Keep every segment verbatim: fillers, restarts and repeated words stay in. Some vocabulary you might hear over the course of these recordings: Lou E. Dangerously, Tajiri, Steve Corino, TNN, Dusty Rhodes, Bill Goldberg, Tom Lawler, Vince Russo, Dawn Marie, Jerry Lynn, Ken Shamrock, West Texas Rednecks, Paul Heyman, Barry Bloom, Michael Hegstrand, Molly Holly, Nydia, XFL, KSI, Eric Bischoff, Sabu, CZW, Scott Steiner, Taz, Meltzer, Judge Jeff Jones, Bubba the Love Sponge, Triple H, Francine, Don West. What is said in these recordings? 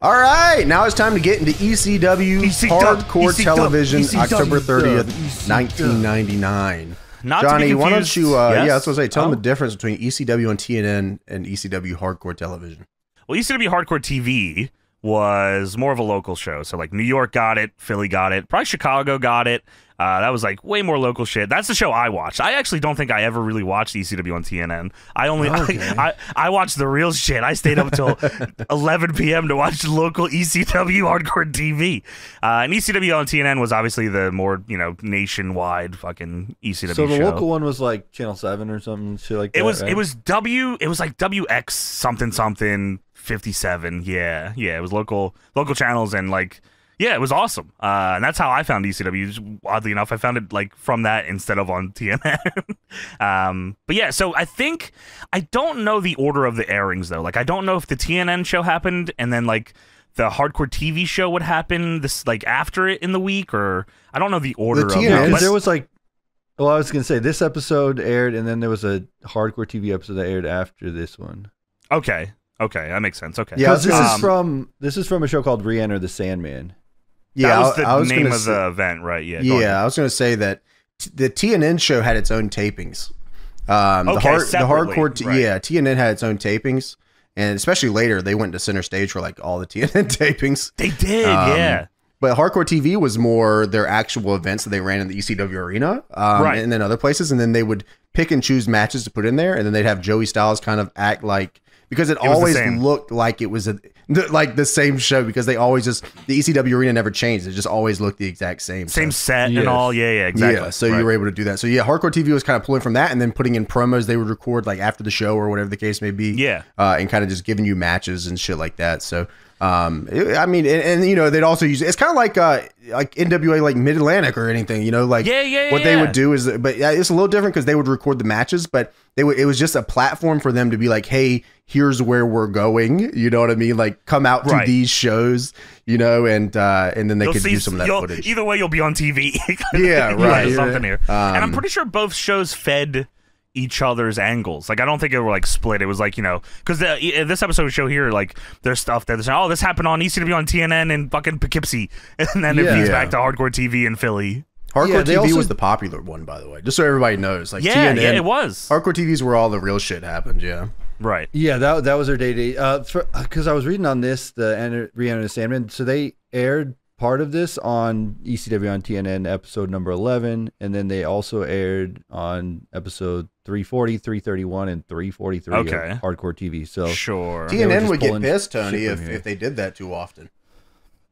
All right, now it's time to get into E C W Hardcore Television, October thirtieth, nineteen ninety-nine. Johnny, why don't you, uh, yeah, that's what I was going to say, tell them the difference between E C W and T N N and E C W Hardcore Television. Well, E C W Hardcore T V was more of a local show. So, like, New York got it, Philly got it, probably Chicago got it. Uh, that was, like, way more local shit. That's the show I watched. I actually don't think I ever really watched E C W on T N N. I only okay. I, I, I watched the real shit. I stayed up till eleven P M to watch local E C W Hardcore T V. Uh, and E C W on T N N was obviously the more, you know, nationwide fucking E C W show. So the show. Local one was, like, Channel seven or something, shit like that, it was, right? It was W, it was, like, W X something something fifty-seven. Yeah, yeah, it was local, local channels and, like... Yeah, it was awesome, uh, and that's how I found E C W. Just, oddly enough, I found it like from that instead of on T N N. um, but yeah, so I think I don't know the order of the airings though. Like, I don't know if the T N N show happened and then like the Hardcore T V show would happen this like after it in the week, or I don't know the order. The T N N, of there was like, well, I was gonna say this episode aired, and then there was a Hardcore T V episode that aired after this one. Okay, okay, that makes sense. Okay, yeah, this um, is from this is from a show called Re-Enter the Sandman. Yeah, that was the I, I was name of say, the event, right? Yeah, yeah. I was going to say that t the T N N show had its own tapings. Um, okay, the, hard, the hardcore, right. yeah, T N N had its own tapings, and especially later they went to center stage for like all the T N N tapings. They did, um, yeah. But Hardcore T V was more their actual events that they ran in the E C W arena, um, right. and then other places, and then they would pick and choose matches to put in there, and then they'd have Joey Styles kind of act like. Because it, it always looked like it was a, th like the same show because they always just, the E C W arena never changed. It just always looked the exact same. Same so. set yes. and all. Yeah, yeah, exactly. Yeah, so right. you were able to do that. So yeah, Hardcore T V was kind of pulling from that and then putting in promos they would record like after the show or whatever the case may be. Yeah. Uh, and kind of just giving you matches and shit like that. So, um, it, I mean, and, and you know, they'd also use, it's kind of like, uh, like N W A, like Mid-Atlantic or anything, you know, like yeah, yeah, what yeah. they would do is, but it's a little different because they would record the matches, but they would, it was just a platform for them to be like, hey, here's where we're going. You know what I mean? Like come out right. to these shows, you know, and uh, and then they you'll could see, use some of that footage. Either way, you'll be on T V. yeah, right. Yeah, something here. Um, and I'm pretty sure both shows fed each other's angles. Like I don't think it were like split. It was like, you know, because this episode show here, like there's stuff that they're saying, oh, this happened on E C W on T N N and fucking Poughkeepsie, and then yeah, it feeds yeah. back to Hardcore T V in Philly. Hardcore yeah, T V also, was the popular one, by the way, just so everybody knows. Like yeah, T N N, yeah, it was. Hardcore T V is where all the real shit happened. Yeah, right. Yeah, that that was their day-to-day. Uh, because I was reading on this, the Re-Enter the Sandman. So they aired part of this on E C W on T N N, episode number eleven, and then they also aired on episode three forty, three thirty-one, and three forty-three okay. of Hardcore T V. So sure, T N N would get pissed, Tony, if if they did that too often.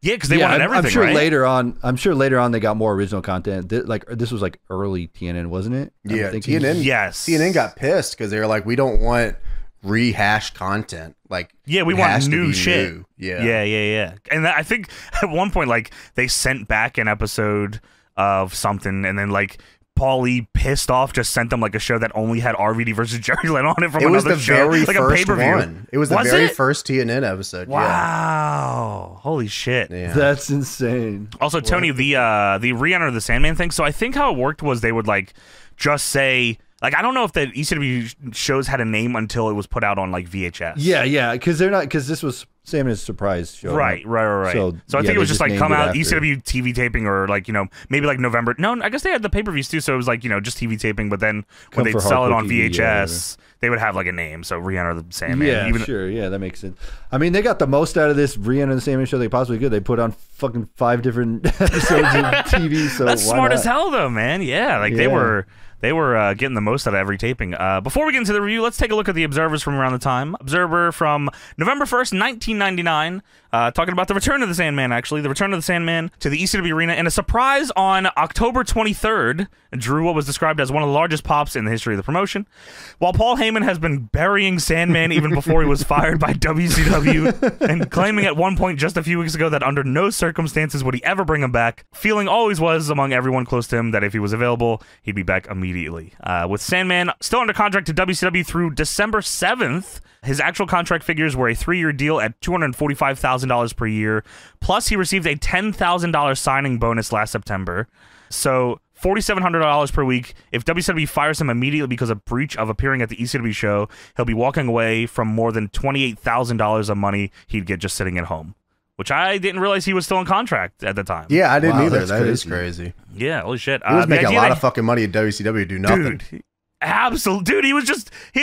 Yeah, because they yeah, wanted everything. I'm sure right? later on, I'm sure later on they got more original content. This, like this was like early T N N, wasn't it? I'm yeah, thinking. T N N. Yes, T N N got pissed because they were like, we don't want rehashed content. Like yeah, we want new shit. New. Yeah, yeah, yeah, yeah. And I think at one point, like they sent back an episode of something, and then like. Paulie pissed off just sent them like a show that only had R V D versus Jerry Lynn on it from it was another the show. Very like first a pay-per-view. One. It was the was very it? first T N N episode. Wow. Yeah. Holy shit. Yeah. That's insane. Also, what? Tony, the uh the Re-Enter the Sandman thing. So I think how it worked was they would like just say like I don't know if the E C W shows had a name until it was put out on like V H S. Yeah, yeah, because they're not because this was Sandman's surprise show. Right, right, right, right. So, so I yeah, think it was just, just like come out E C W T V taping or like, you know, maybe like November. No, I guess they had the pay-per-views too, so it was like, you know, just T V taping, but then come when they'd sell it on T V, V H S, yeah, they would have like a name. So Re-Enter the Sandman. Yeah, even sure. Yeah, that makes sense. I mean, they got the most out of this Re-Enter the Sandman show they possibly could. They put on fucking five different episodes of T V. So that's smart not? as hell though, man. Yeah, like yeah. they were... They were uh, getting the most out of every taping. Uh, before we get into the review, let's take a look at the observers from around the time. Observer from November first, nineteen ninety-nine, uh, talking about the return of the Sandman, actually. The return of the Sandman to the E C W arena. And a surprise on October twenty-third, drew what was described as one of the largest pops in the history of the promotion. While Paul Heyman has been burying Sandman even before he was fired by W C W and claiming at one point just a few weeks ago that under no circumstances would he ever bring him back, feeling always was among everyone close to him that if he was available, he'd be back immediately. Immediately. Uh, with Sandman still under contract to W C W through December seventh, his actual contract figures were a three-year deal at two hundred forty-five thousand dollars per year, plus he received a ten thousand dollar signing bonus last September. So forty-seven hundred dollars per week. If W C W fires him immediately because of breach of appearing at the E C W show, he'll be walking away from more than twenty-eight thousand dollars of money he'd get just sitting at home. which I didn't realize he was still on contract at the time. Yeah, I didn't wow, either. That's that crazy. is crazy. Yeah, holy shit. He was uh, making a lot of fucking money at W C W, do nothing. Dude, absolutely. Dude, he was just, he,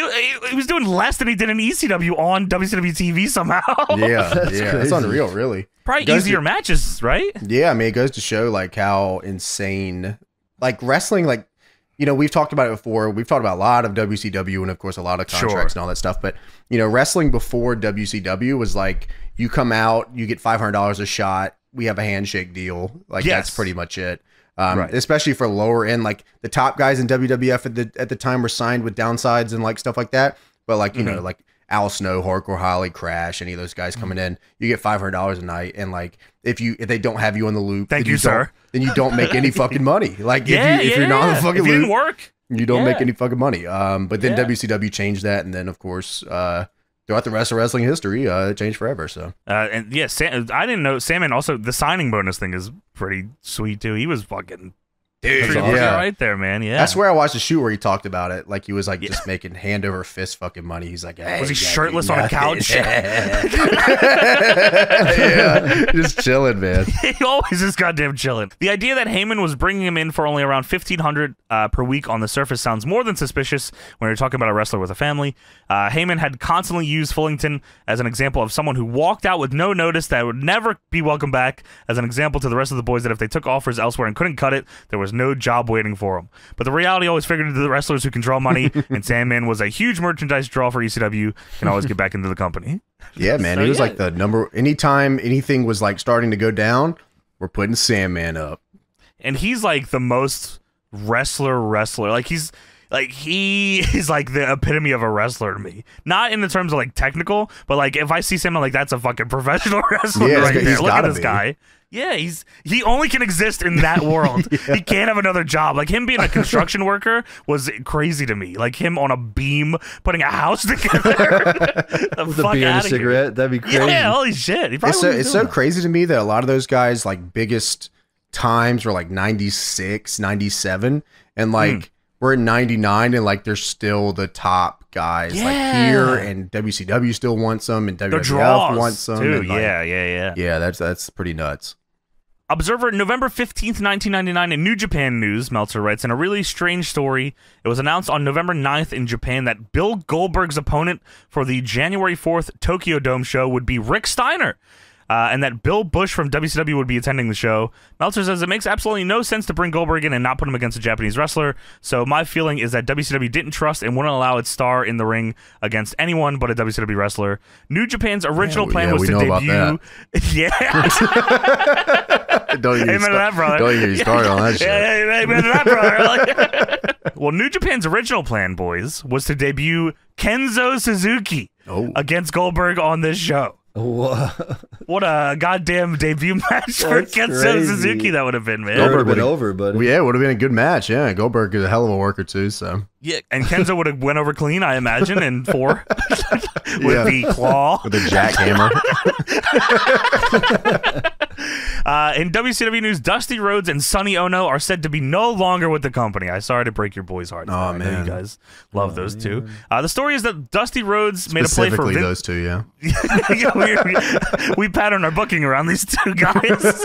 he was doing less than he did in E C W on W C W T V somehow. Yeah, that's, yeah. that's unreal, really. Probably easier to, matches, right? Yeah, I mean, it goes to show like how insane, like wrestling, like, you know, we've talked about it before. We've talked about a lot of W C W and, of course, a lot of contracts sure. and all that stuff. But, you know, wrestling before W C W was like, you come out, you get five hundred dollars a shot. We have a handshake deal. Like, yes. that's pretty much it. Um, right. Especially for lower end, like the top guys in W W F at the, at the time were signed with downsides and like stuff like that. But like, you mm-hmm. know, like Al Snow, Hardcore Holly, Crash, any of those guys coming in, you get five hundred dollars a night. And like, if you, if they don't have you in the loop, thank you, you sir, then you don't make any fucking money. Like yeah, if, you, if yeah, you're not on the fucking if loop, you didn't work, you don't yeah. make any fucking money. Um, but then yeah. W C W changed that. And then of course, uh, throughout the rest of wrestling history, uh, it changed forever. So, uh, and yeah, Sam, I didn't know Sandman. Also, the signing bonus thing is pretty sweet too. He was fucking dude, yeah. right there, man. Yeah, that's where I watched the shoot where he talked about it. Like he was like yeah. just making hand over fist fucking money. He's like, hey, was he shirtless on a couch? Yeah, yeah. just chilling, man. He always is goddamn chilling. The idea that Heyman was bringing him in for only around fifteen hundred uh, per week on the surface sounds more than suspicious when you're talking about a wrestler with a family. Uh, Heyman had constantly used Fullington as an example of someone who walked out with no notice that would never be welcomed back, as an example to the rest of the boys that if they took offers elsewhere and couldn't cut it, there was no job waiting for them. But the reality always figured into the wrestlers who can draw money, and Sandman was a huge merchandise draw for E C W and always get back into the company. Yeah, man. So, he was yeah. like the number, anytime anything was like starting to go down, we're putting Sandman up. And he's like the most wrestler wrestler. Like he's... Like, he is, like, the epitome of a wrestler to me. Not in the terms of, like, technical, but, like, if I see someone, like, that's a fucking professional wrestler yeah, right there. Look at this be. guy. Yeah, he's he only can exist in that world. yeah. He can't have another job. Like, him being a construction worker was crazy to me. Like, him on a beam, putting a house together. the With fuck a beer and a cigarette? Here. That'd be crazy. Yeah, holy shit. He it's so, it's so crazy to me that a lot of those guys, like, biggest times were, like, ninety-six, ninety-seven, and, like... Mm. We're in ninety-nine and like they're still the top guys yeah. like here, and W C W still wants them and W W F wants them. Too. And like, yeah, yeah, yeah. Yeah, that's that's pretty nuts. Observer, November fifteenth, nineteen ninety-nine, in New Japan News, Meltzer writes, in a really strange story, it was announced on November ninth in Japan that Bill Goldberg's opponent for the January fourth Tokyo Dome show would be Rick Steiner. Uh, and that Bill Bush from W C W would be attending the show. Meltzer says it makes absolutely no sense to bring Goldberg in and not put him against a Japanese wrestler. So my feeling is that W C W didn't trust and wouldn't allow its star in the ring against anyone but a W C W wrestler. New Japan's original yeah, plan yeah, was to debut. Yeah. Don't even start on that shit. Hey, man, that brother. Like, well, New Japan's original plan, boys, was to debut Kenzo Suzuki oh. against Goldberg on this show. What? what a goddamn debut match for Kenzo Suzuki that would have been, man. Goldberg would have been over, but yeah, it would have been a good match. Yeah, Goldberg is a hell of a worker too. So yeah, and Kenzo would have went over clean, I imagine, in four with yeah. the claw, with the jackhammer. uh, in W C W news, Dusty Rhodes and Sonny Ono are said to be no longer with the company. I'm sorry to break your boys' hearts. Oh man, I know you guys love oh, those two. Uh, the story is that Dusty Rhodes made a play for Vin those two. Yeah. We pattern our booking around these two guys.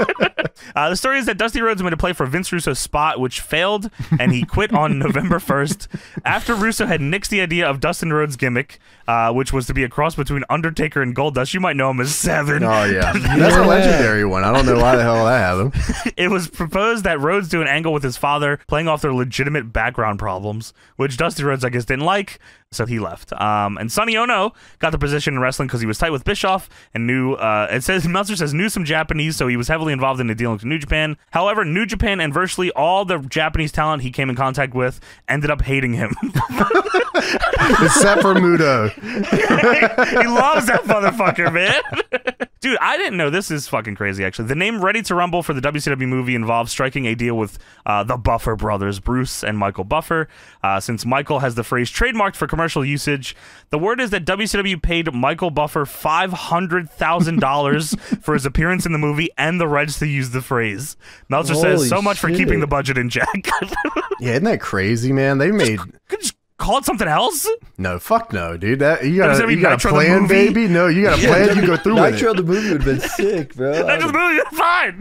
uh, the story is that Dusty Rhodes made a play for Vince Russo's spot, which failed, and he quit on November first. After Russo had nixed the idea of Dustin Rhodes' gimmick, uh, which was to be a cross between Undertaker and Goldust. You might know him as Seven. Oh, yeah. That's yeah. a legendary one. I don't know why the hell I have him. It was proposed that Rhodes do an angle with his father, playing off their legitimate background problems, which Dusty Rhodes, I guess, didn't like. So he left. Um, and Sonny Ono got the position in wrestling because he was tight with Bischoff and knew, uh, it says, Meltzer says, knew some Japanese, so he was heavily involved in the dealings with New Japan. However, New Japan and virtually all the Japanese talent he came in contact with ended up hating him. Except for Muto. He loves that motherfucker, man. Dude, I didn't know. This is fucking crazy, actually. The name Ready to Rumble for the W C W movie involves striking a deal with uh, the Buffer brothers, Bruce and Michael Buffer, uh, since Michael has the phrase trademarked for commercial commercial usage. The word is that W C W paid Michael Buffer five hundred thousand dollars for his appearance in the movie and the rights to use the phrase. Meltzer Holy says, so much shit. for keeping the budget in check. Yeah, isn't that crazy, man? They made... Just, just call it something else? No, fuck no, dude. That you got you got a plan, baby. No, you got a plan. You go through with it. Nitro the movie would have been sick, bro. Nitro the movie, fine.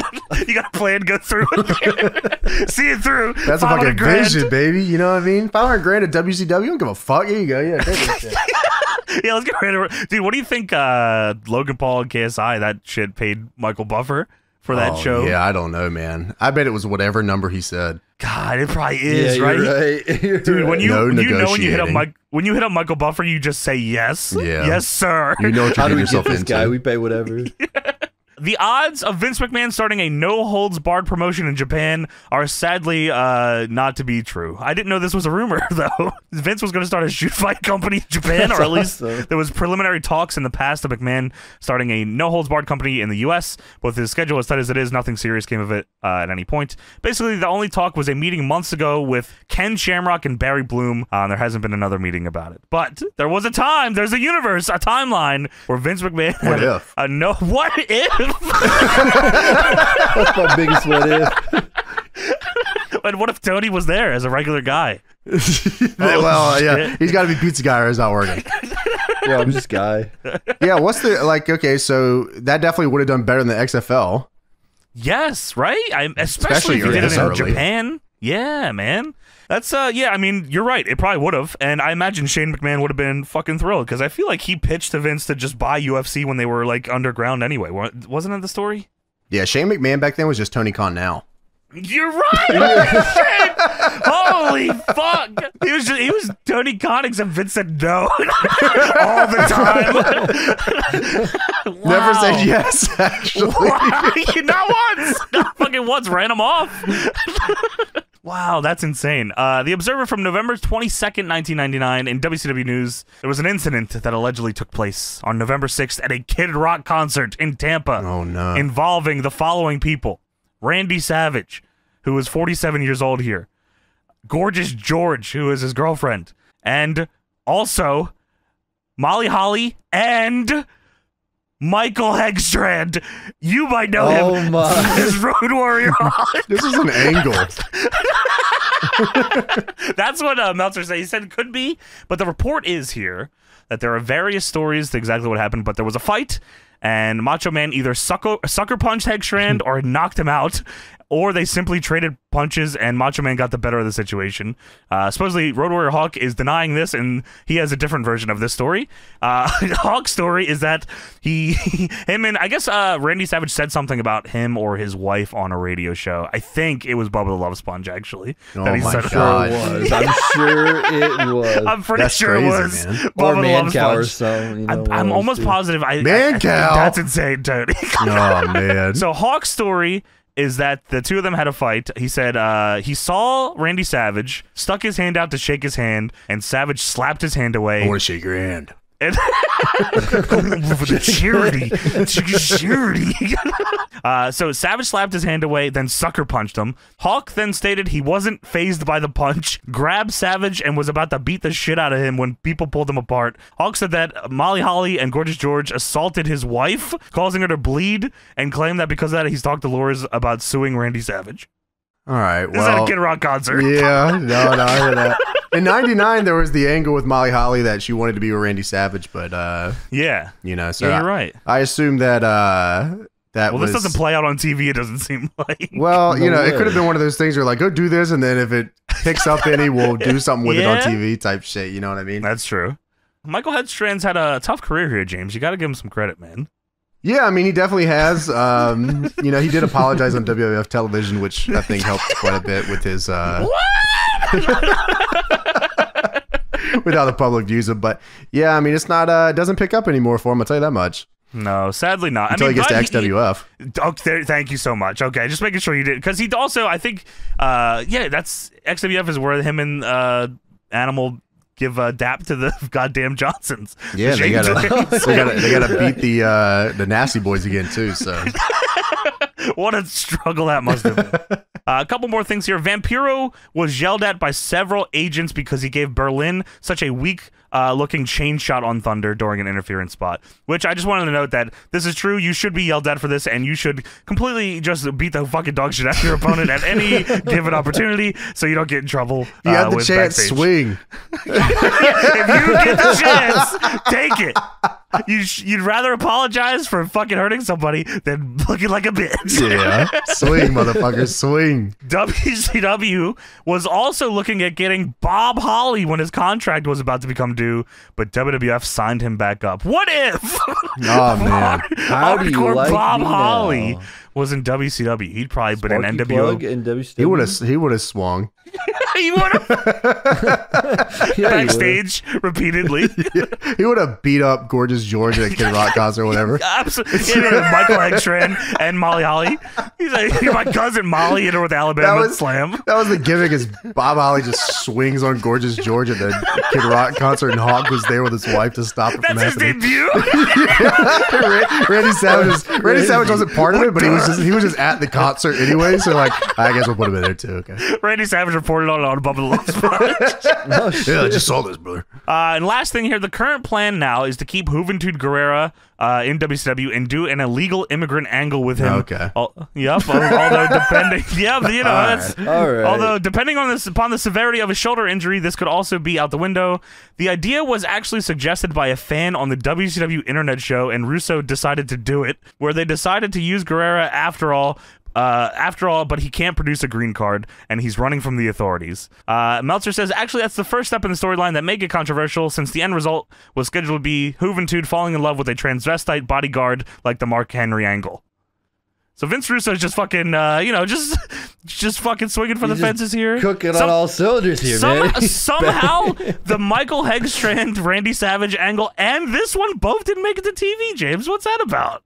You got a plan, go through it. See it through. That's a fucking vision, baby. You know what I mean? Five hundred grand at W C W. I don't give a fuck. Here you go. Yeah, take it. Yeah, let's get right over. Dude, what do you think uh, Logan Paul and K S I, that shit paid Michael Buffer for that oh, show? Yeah, I don't know, man. I bet it was whatever number he said. God, it probably is, yeah, right? You're right. You're Dude, when you, no you know when you hit up Mike, when you hit up Michael Buffer, you just say yes. Yeah. Yes, sir. You know what you're getting yourself into. This guy, we pay whatever. Yeah. The odds of Vince McMahon starting a no-holds-barred promotion in Japan are sadly uh, not to be true. I didn't know this was a rumor, though. Vince was going to start a shoot-fight company in Japan, That's or at least awesome. There was preliminary talks in the past of McMahon starting a no-holds-barred company in the U S, but his schedule as tight as it is, nothing serious came of it uh, at any point. Basically, the only talk was a meeting months ago with Ken Shamrock and Barry Bloom, uh, and there hasn't been another meeting about it. But there was a time, there's a universe, a timeline, where Vince McMahon... What if? A no what if? That's my biggest what if. And what if Tony was there as a regular guy? Well, yeah, he's got to be pizza guy or he's not working. Yeah, I'm just guy. Yeah, what's the like? Okay, so that definitely would have done better than the X F L. Yes, right. I, especially, especially if you did it in early. Japan. Yeah, man. That's uh, yeah. I mean, you're right. It probably would have, and I imagine Shane McMahon would have been fucking thrilled because I feel like he pitched to Vince to just buy U F C when they were like underground anyway. Wasn't that the story? Yeah, Shane McMahon back then was just Tony Khan now. You're right. Holy fuck! He was just, he was Tony Khan except Vince said no all the time. Wow. Never said yes. Actually, wow. Not once. Not fucking once. Ran him off. Wow, that's insane. Uh, the Observer from November twenty-second, nineteen ninety-nine, in W C W News, there was an incident that allegedly took place on November sixth at a Kid Rock concert in Tampa. Oh, no. Involving the following people. Randy Savage, who was forty-seven years old here. Gorgeous George, who is his girlfriend. And also, Molly Holly and... Michael Hegstrand. You might know oh him as Road Warrior Hawk. This is an angle. That's what uh, Meltzer said. He said it could be, but the report is here that there are various stories to exactly what happened, but there was a fight, and Macho Man either sucker, sucker punched Hegstrand or knocked him out, or they simply traded punches and Macho Man got the better of the situation. Uh, supposedly, Road Warrior Hawk is denying this, and he has a different version of this story. Uh, Hawk's story is that he, him and, I guess uh, Randy Savage said something about him or his wife on a radio show. I think it was Bubba the Love Sponge, actually. Oh that he my said God. It was. I'm sure it was. I'm pretty that's sure crazy, it was. Man. Bubba or the Man Love Cow Sponge. Or something. You know, I'm, I'm almost dude. Positive. I, Man I, I Cow! That's insane, Tony. Oh, man. So Hawk's story... is that the two of them had a fight. He said uh, he saw Randy Savage, stuck his hand out to shake his hand, and Savage slapped his hand away. I want to shake your hand. And for the charity. Charity. uh, so Savage slapped his hand away, then sucker punched him. Hawk then stated he wasn't fazed by the punch, grabbed Savage, and was about to beat the shit out of him when people pulled him apart. Hawk said that Molly Holly and Gorgeous George assaulted his wife, causing her to bleed, and claimed that because of that he's talked to lawyers about suing Randy Savage. All right, well. Is that a Kid Rock concert? Yeah, no, no, I heard that. In ninety-nine, there was the angle with Molly Holly that she wanted to be with Randy Savage, but uh, yeah, you know, so yeah, you're right. I, I assume that uh, that well, was, this doesn't play out on T V. It doesn't seem like. Well, you know, it could have been one of those things where like, go do this, and then if it picks up any, we'll do something with yeah. it on T V type shit. You know what I mean? That's true. Michael Hegstrand's had a tough career here, James. You got to give him some credit, man. Yeah, I mean, he definitely has. Um, you know, he did apologize on W W F television, which I think helped quite a bit with his. Uh, what? With how the public views him, but yeah, I mean, it's not. Uh, it doesn't pick up anymore for him. I'll tell you that much. No, sadly not. Until I mean, he gets to X W F. He, oh, there, thank you so much. Okay, just making sure you did because he also, I think, uh, yeah, that's X W F is where him and uh, Animal give a dap to the goddamn Johnsons. Yeah, the they gotta, they gotta, they gotta beat the uh, the Nasty Boys again too. So. What a struggle that must have been. Uh, a couple more things here. Vampiro was yelled at by several agents because he gave Berlin such a weak uh, looking chain shot on Thunder during an interference spot, which I just wanted to note that this is true. You should be yelled at for this, and you should completely just beat the fucking dog shit out of your opponent at any given opportunity so you don't get in trouble. You uh, have the chance, backstage. Swing. If you get the chance, take it. You sh you'd rather apologize for fucking hurting somebody than looking like a bitch. Yeah. Swing, motherfucker, swing. W C W was also looking at getting Bob Holly when his contract was about to become due, but W W F signed him back up. What if oh, man. How do you like Bob Holly now? Was in W C W? He'd probably Sparky been in N W O. He would have. He would have swung. He would have yeah, backstage he repeatedly. Yeah. He would have beat up Gorgeous George at Kid Rock concert or whatever. Absolutely. Yeah, Michael Hegstrand and Molly Holly. He's like, my cousin Molly hit her with Alabama that was, slam. That was the gimmick. Is Bob Holly just swings on Gorgeous George at the Kid Rock concert, and Hawk was there with his wife to stop it. That's from his happening. Debut. Yeah. Randy Savage. Randy Savage wasn't part of it, but he was. He was just at the concert anyway, so like I guess we'll put him in there too. Okay. Randy Savage reported on it on Bubba the Love Sponge. No, shit. Yeah, I just saw this, brother. Uh, and last thing here, the current plan now is to keep Juventud Guerrera uh, in W C W and do an illegal immigrant angle with him. Okay. All, yep. Although depending, yeah, you know, all right. that's, all right. although depending on this, upon the severity of a shoulder injury, this could also be out the window. The idea was actually suggested by a fan on the W C W internet show, and Russo decided to do it, where they decided to use Guerrera after all. Uh, after all, but he can't produce a green card, and he's running from the authorities. Uh, Meltzer says, actually, that's the first step in the storyline that may get controversial, since the end result was scheduled to be Juventud falling in love with a transvestite bodyguard like the Mark Henry angle. So Vince Russo's just fucking, uh, you know, just just fucking swinging for He's the fences here. Cooking Some, on all cylinders here, some, man. Somehow, the Michael Hegstrand, Randy Savage angle, and this one both didn't make it to T V, James. What's that about?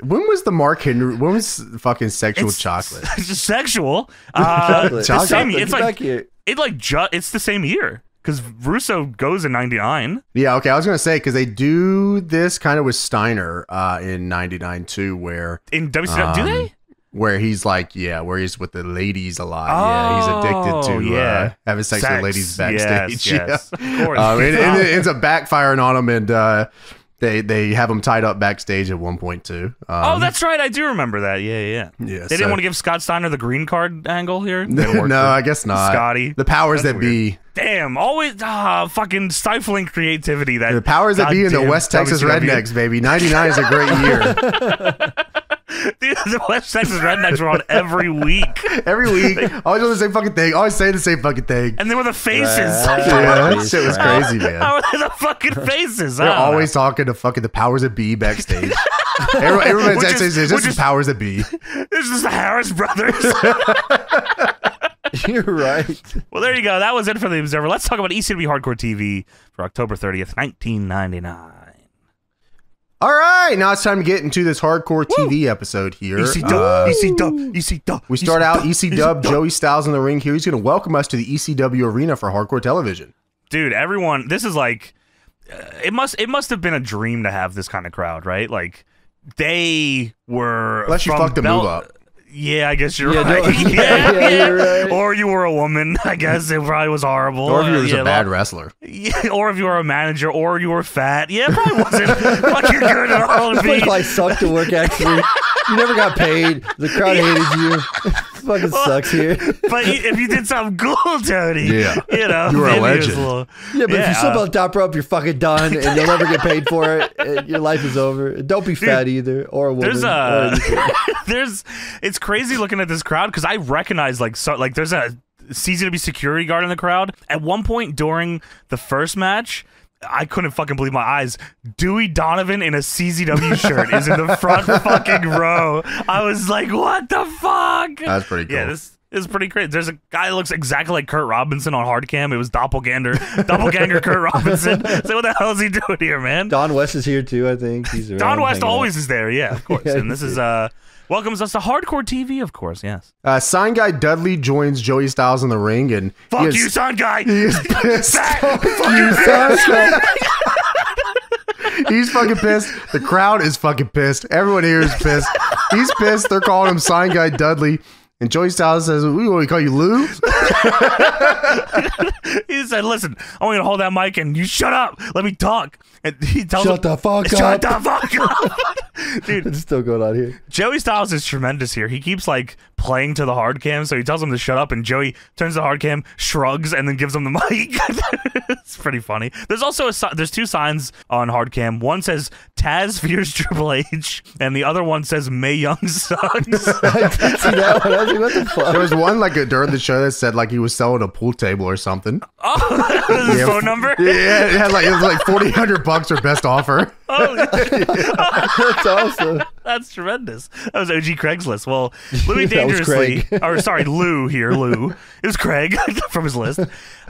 When was the Mark Henry? When was fucking sexual it's, chocolate? Sexual. Uh, chocolate. The same, it's Get like it like ju it's the same year because Russo goes in ninety-nine. Yeah, okay. I was gonna say because they do this kind of with Steiner uh, in ninety-nine too, where in W C W um, do they? Where he's like, yeah, where he's with the ladies a lot. Oh, yeah, he's addicted to yeah. uh, having sex, sex with ladies backstage. Yes, yes. Yeah. Of course. Um, it, it, it ends up backfiring on him and. Uh, They they have him tied up backstage at one point too. Um, oh, that's right. I do remember that. Yeah, yeah. yeah they so, didn't want to give Scott Steiner the green card angle here. No, no I guess not. Scotty. The powers that's that weird. be. Damn, always ah, fucking stifling creativity. That The powers that be in the West Texas W C W. Rednecks, baby. ninety-nine is a great year. Dude, the West Texas Rednecks were on every week. Every week. Always doing the same fucking thing. Always saying the same fucking thing. And they were the faces. Right. Yeah, that shit was crazy, man. How are they the fucking faces? They're always know. talking to fucking the powers that be backstage. Everyone, everyone's backstage is just the powers that be. This is the Harris brothers. You're right. Well, there you go. That was it for The Observer. Let's talk about E C W Hardcore T V for October thirtieth, nineteen ninety-nine. All right, now it's time to get into this hardcore Woo. T V episode here. E C W, uh, E C W, E C W. We start out E C W, Joey Styles in the ring here. He's going to welcome us to the E C W arena for hardcore television. Dude, everyone, this is like, uh, it must it must have been a dream to have this kind of crowd, right? Like, they were... Unless you fucked the move up. Yeah, I guess you're yeah, right. No, yeah, yeah, yeah. You're right. Or you were a woman. I guess it probably was horrible. Or if you were just uh, yeah, a bad like, wrestler. Yeah, or if you were a manager, or you were fat. Yeah, it probably wasn't fucking good at all. It probably like, sucked to work, actually. You never got paid. The crowd yeah. hated you. It fucking well, sucks here. But if you did something cool, Tony, yeah. you know. You were a legend. A little, yeah, but yeah, if you slip uh, on top rope, you're fucking done, and you'll never get paid for it. And your life is over. Don't be fat Dude, either, or a woman. There's a... there's... It's crazy looking at this crowd because I recognize like so like there's a C Z W security guard in the crowd. At one point during the first match, I couldn't fucking believe my eyes. Dewey Donovan in a C Z W shirt is in the front fucking row. I was like, what the fuck? That's pretty cool. Yeah, this is pretty crazy. There's a guy that looks exactly like Kurt Robinson on hard cam. It was doppelganger, doppelganger Kurt Robinson. So what the hell is he doing here, man? Don West is here too, I think. He's Don West always out. is there, yeah, of course. yeah, and this is uh welcomes us to Hardcore T V, of course, yes. Uh, Sign Guy Dudley joins Joey Styles in the ring, and fuck is, you, Sign Guy! He is pissed. Fuck you, Sign Guy! He's fucking pissed. The crowd is fucking pissed. Everyone here is pissed. He's pissed. They're calling him Sign Guy Dudley. And Joey Styles says, we want to call you Lou. He said, listen, I'm going to hold that mic and you shut up. Let me talk. And he tells shut him, the fuck shut up. Shut the fuck up. Dude, it's still going on here. Joey Styles is tremendous here. He keeps like playing to the hard cam. So he tells him to shut up and Joey turns the hard cam, shrugs, and then gives him the mic. It's pretty funny. There's also a, there's two signs on hard cam. One says Taz fears Triple H and the other one says Mae Young sucks. I did see that one. What the fuck? There was one like during the show that said like he was selling a pool table or something. Oh, that was his yeah, phone number. Yeah, it had like it was like forty hundred bucks or best offer. Oh, that's awesome. That's tremendous. That was O G Craigslist. Well, Louis Dangerously, or sorry, Lou here, Lou. It was Craig from his list.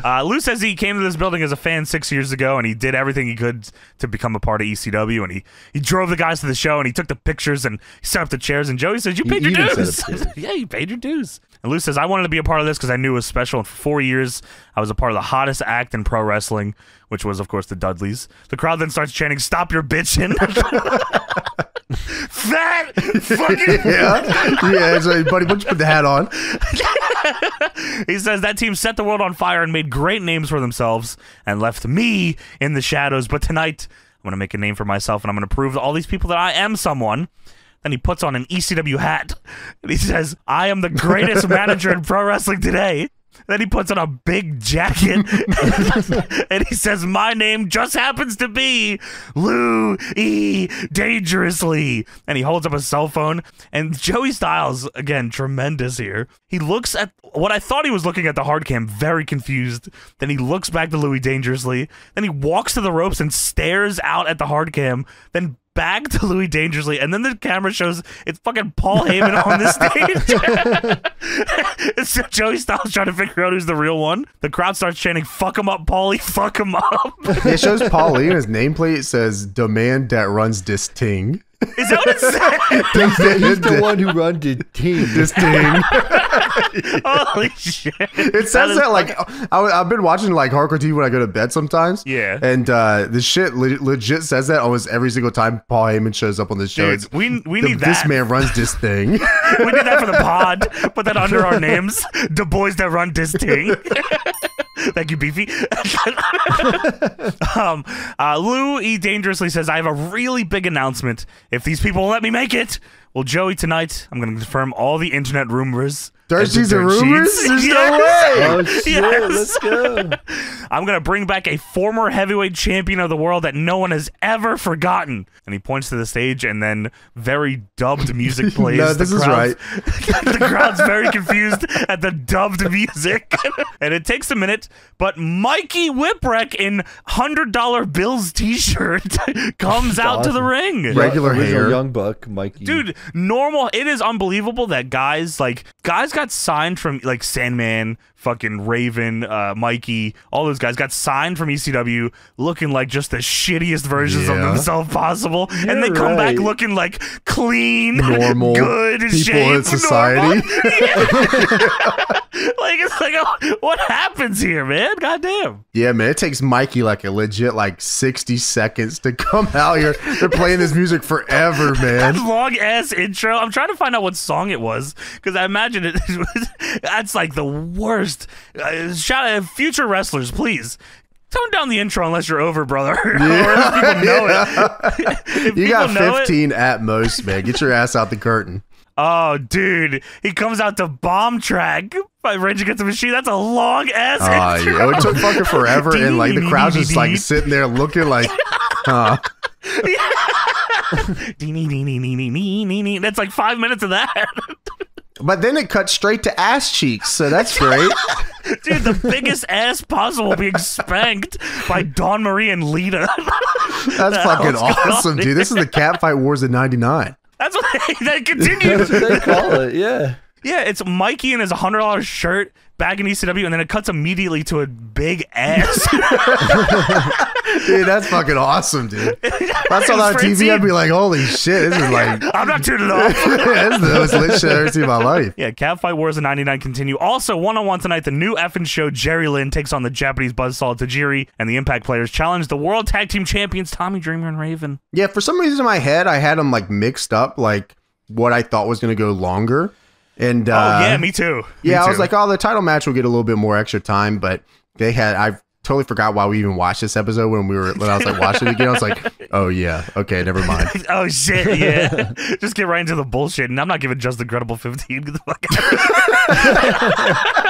Uh, Lou says he came to this building as a fan six years ago, and he did everything he could to become a part of E C W, and he he drove the guys to the show, and he took the pictures and set up the chairs. And Joey says, "You paid you your dues." Yeah, you paid your dues. And Lou says, "I wanted to be a part of this because I knew it was special. And for four years, I was a part of the hottest act in pro wrestling, which was, of course, the Dudleys." The crowd then starts chanting, "Stop your bitching!" Fat fucking yeah, yeah. So, buddy, why don't you put the hat on? He says that team set the world on fire and made great names for themselves and left me in the shadows. But tonight, I'm gonna make a name for myself and I'm gonna prove to all these people that I am someone. Then he puts on an E C W hat and he says, "I am the greatest manager in pro wrestling today." Then he puts on a big jacket and he says, "My name just happens to be Lou E. Dangerously." And he holds up a cell phone. And Joey Styles, again, tremendous here. He looks at what I thought he was looking at the hard cam, very confused. Then he looks back to Lou E. Dangerously. Then he walks to the ropes and stares out at the hard cam. Then back to Lou E. Dangerously, and then the camera shows it's fucking Paul Heyman on the stage. It's Joey Styles trying to figure out who's the real one. The crowd starts chanting, "Fuck him up, Paulie, fuck him up." It shows Paulie and his nameplate says, "The man that runs this ting." Is that what it said? He's the one who runs the ting. This ting. Holy shit. It says that, that like, I, I've been watching, like, Hardcore T V when I go to bed sometimes. Yeah. And uh, the shit le legit says that almost every single time Paul Heyman shows up on the show. Dude, we we the, need that. This man runs this thing. We need that for the pod. Put that under our names. The boys that run this ting. Thank you, Beefy. um, uh, Lou E. Dangerously says, "I have a really big announcement. If these people let me make it, well, Joey, tonight I'm going to confirm all the internet rumors." Dirt sheets and rumors? Sheets. There's yes. no way. Oh, shit. Yes. Let's go. "I'm going to bring back a former heavyweight champion of the world that no one has ever forgotten." And he points to the stage, and then very dubbed music plays. No, this the is right. The crowd's very confused at the dubbed music. And it takes a minute, but Mikey Whipwreck in one hundred dollar Bills t-shirt comes out awesome. to the ring. Regular yeah, hair. Young buck, Mikey. Dude, normal. It is unbelievable that guys, like, guys got signed from like Sandman, fucking Raven, uh, Mikey, all those guys got signed from E C W looking like just the shittiest versions yeah. of themselves possible. You're and they come right. back looking like clean, normal, good, people shape, in society. Like, it's like, oh, what happens here, man? Goddamn. Yeah, man, it takes Mikey like a legit like sixty seconds to come out here. They're playing this music forever, man. That long ass intro. I'm trying to find out what song it was because I imagine it. That's like the worst. Uh, shout out future wrestlers, please. Tone down the intro unless you're over, brother. Yeah. Or else people know yeah. it. You got fifteen it, at most, man. Get your ass out the curtain. Oh, dude. He comes out to Bomb Track by Rage Against the Machine. That's a long-ass uh, intro. Yeah, it took fucking forever, and like the crowd's just like sitting there looking like, huh. That's like five minutes of that. But then it cuts straight to ass cheeks, so that's great. Dude, the biggest ass possible being spanked by Dawn Marie and Lita. That's fucking awesome, dude. Here? This is the Catfight Wars of ninety-nine. That's what they, that continues. They call it, yeah. Yeah, it's Mikey in his one hundred dollar shirt back in E C W, and then it cuts immediately to a big ass. Dude, that's fucking awesome, dude. If I saw that on Francine T V, I'd be like, holy shit, this is like... I'm not tuning off. This is the most lit shit I've ever seen in my life. Yeah, Catfight Wars of ninety-nine continue. Also, one-on-one tonight, the new effing show, Jerry Lynn, takes on the Japanese buzzsaw Tajiri, and the Impact Players challenge the World Tag Team Champions, Tommy Dreamer and Raven. Yeah, for some reason in my head, I had them, like, mixed up, like, what I thought was going to go longer. And, uh, oh, yeah, me too. Me yeah, too. I was like, oh, the title match will get a little bit more extra time, but they had, I totally forgot why we even watched this episode when we were, when I was like watching it again. I was like, oh, yeah, okay, never mind. Oh, shit, yeah. Just get right into the bullshit, and I'm not giving Justin Credible fifteen. Get the fuck out of here.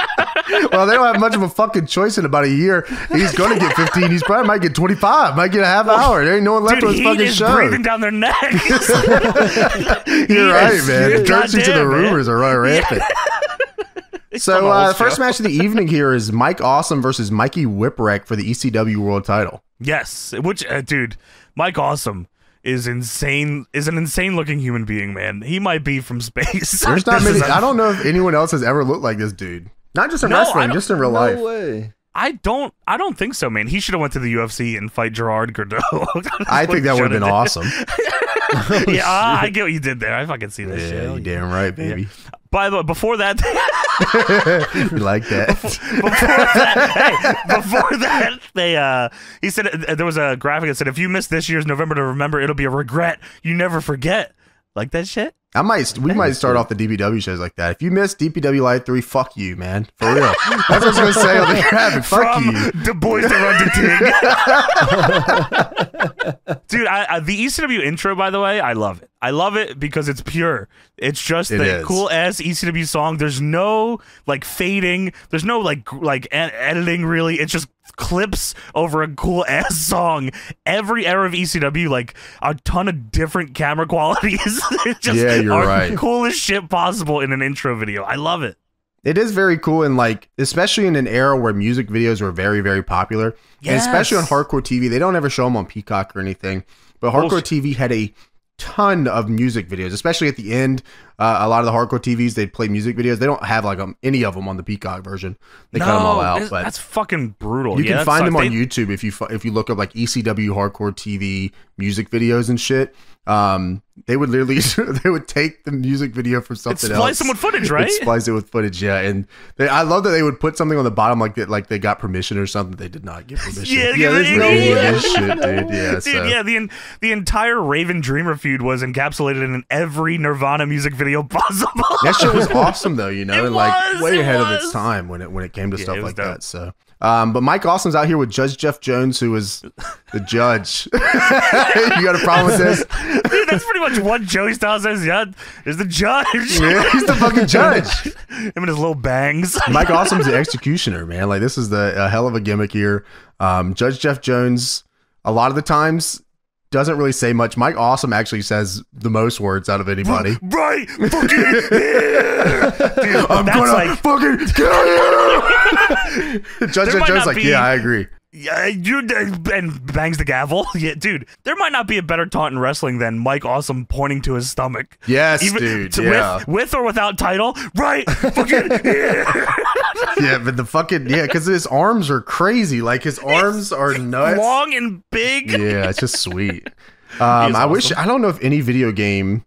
Well, they don't have much of a fucking choice in about a year. He's going to get fifteen. He's probably might get twenty-five. Might get a half hour. There ain't no one left on his fucking show. Dude, breathing down their necks. You're right, man. The dirt sheets of the rumors are right rampant. So, uh, first match of the evening here is Mike Awesome versus Mikey Whipwreck for the E C W World Title. Yes, which uh, dude, Mike Awesome is insane. Is an insane looking human being, man. He might be from space. There's not many. I don't know if anyone else has ever looked like this dude. Not just in no, wrestling, just in real no life. Way. I don't I don't think so, man. He should have went to the U F C and fight Gerard Gordeau. I think that would have been did. awesome. Oh, yeah, uh, I get what you did there. I fucking see that yeah, shit. You're damn right, baby. Yeah. By the way, before that... You like that. Before, before that, hey, before that, they, uh, he said, uh, there was a graphic that said, if you missed this year's November to Remember, it'll be a regret you never forget. Like that shit? I might, we might start off the D P W shows like that. If you missed D P W Live three, fuck you, man. For real. That's what I was going to say on the graphic. Fuck From you. The boys that run the dig. Dude, I, I, the E C W intro, by the way, I love it. I love it because it's pure. It's just it the cool-ass E C W song. There's no, like, fading. There's no, like, like ed editing, really. It's just clips over a cool-ass song. Every era of E C W, like, a ton of different camera qualities. It just yeah, you're right. Coolest shit possible in an intro video. I love it. It is very cool, and, like, especially in an era where music videos were very, very popular. Yes. And especially on Hardcore T V. They don't ever show them on Peacock or anything. But Hardcore Bullshit. T V had a... ton of music videos, especially at the end. Uh, a lot of the Hardcore T Vs, they play music videos. They don't have like um, any of them on the Peacock version. They no, cut them all out. But that's fucking brutal. You yeah, can find them on they... YouTube if you if you look up like E C W Hardcore T V music videos and shit. Um, they would literally they would take the music video from something else. Splice them with footage, right? Splice it with footage, yeah. And they, I love that they would put something on the bottom like that, like they got permission or something. They did not get permission. yeah, yeah, there's no yeah. shit, dude. Yeah, dude, so. yeah. The the entire Raven Dreamer film was encapsulated in every Nirvana music video possible. That shit was awesome though, you know, it and like was, way it ahead was. of its time when it when it came to yeah, stuff like dope. that. So, um, but Mike Awesome's out here with Judge Jeff Jones, who was the judge. You got a problem with this? Dude, that's pretty much what Joey Styles says. Yeah, is the judge. Yeah, he's the fucking judge. Him and his little bangs. Mike Awesome's the executioner, man. Like this is the a hell of a gimmick here. Um, Judge Jeff Jones, a lot of the times. Doesn't really say much. Mike Awesome actually says the most words out of anybody. Right, fucking yeah. Dude, I'm that's gonna like, fucking kill you. Judge Joe's like, be, yeah, I agree. Yeah, you and bangs the gavel. Yeah, dude, there might not be a better taunt in wrestling than Mike Awesome pointing to his stomach. Yes, even, dude. To, yeah. with, with or without title, right? Fucking yeah. Yeah, but the fucking yeah, because his arms are crazy. Like his arms are nuts, long and big. Yeah, it's just sweet. Um, awesome. I wish I don't know if any video game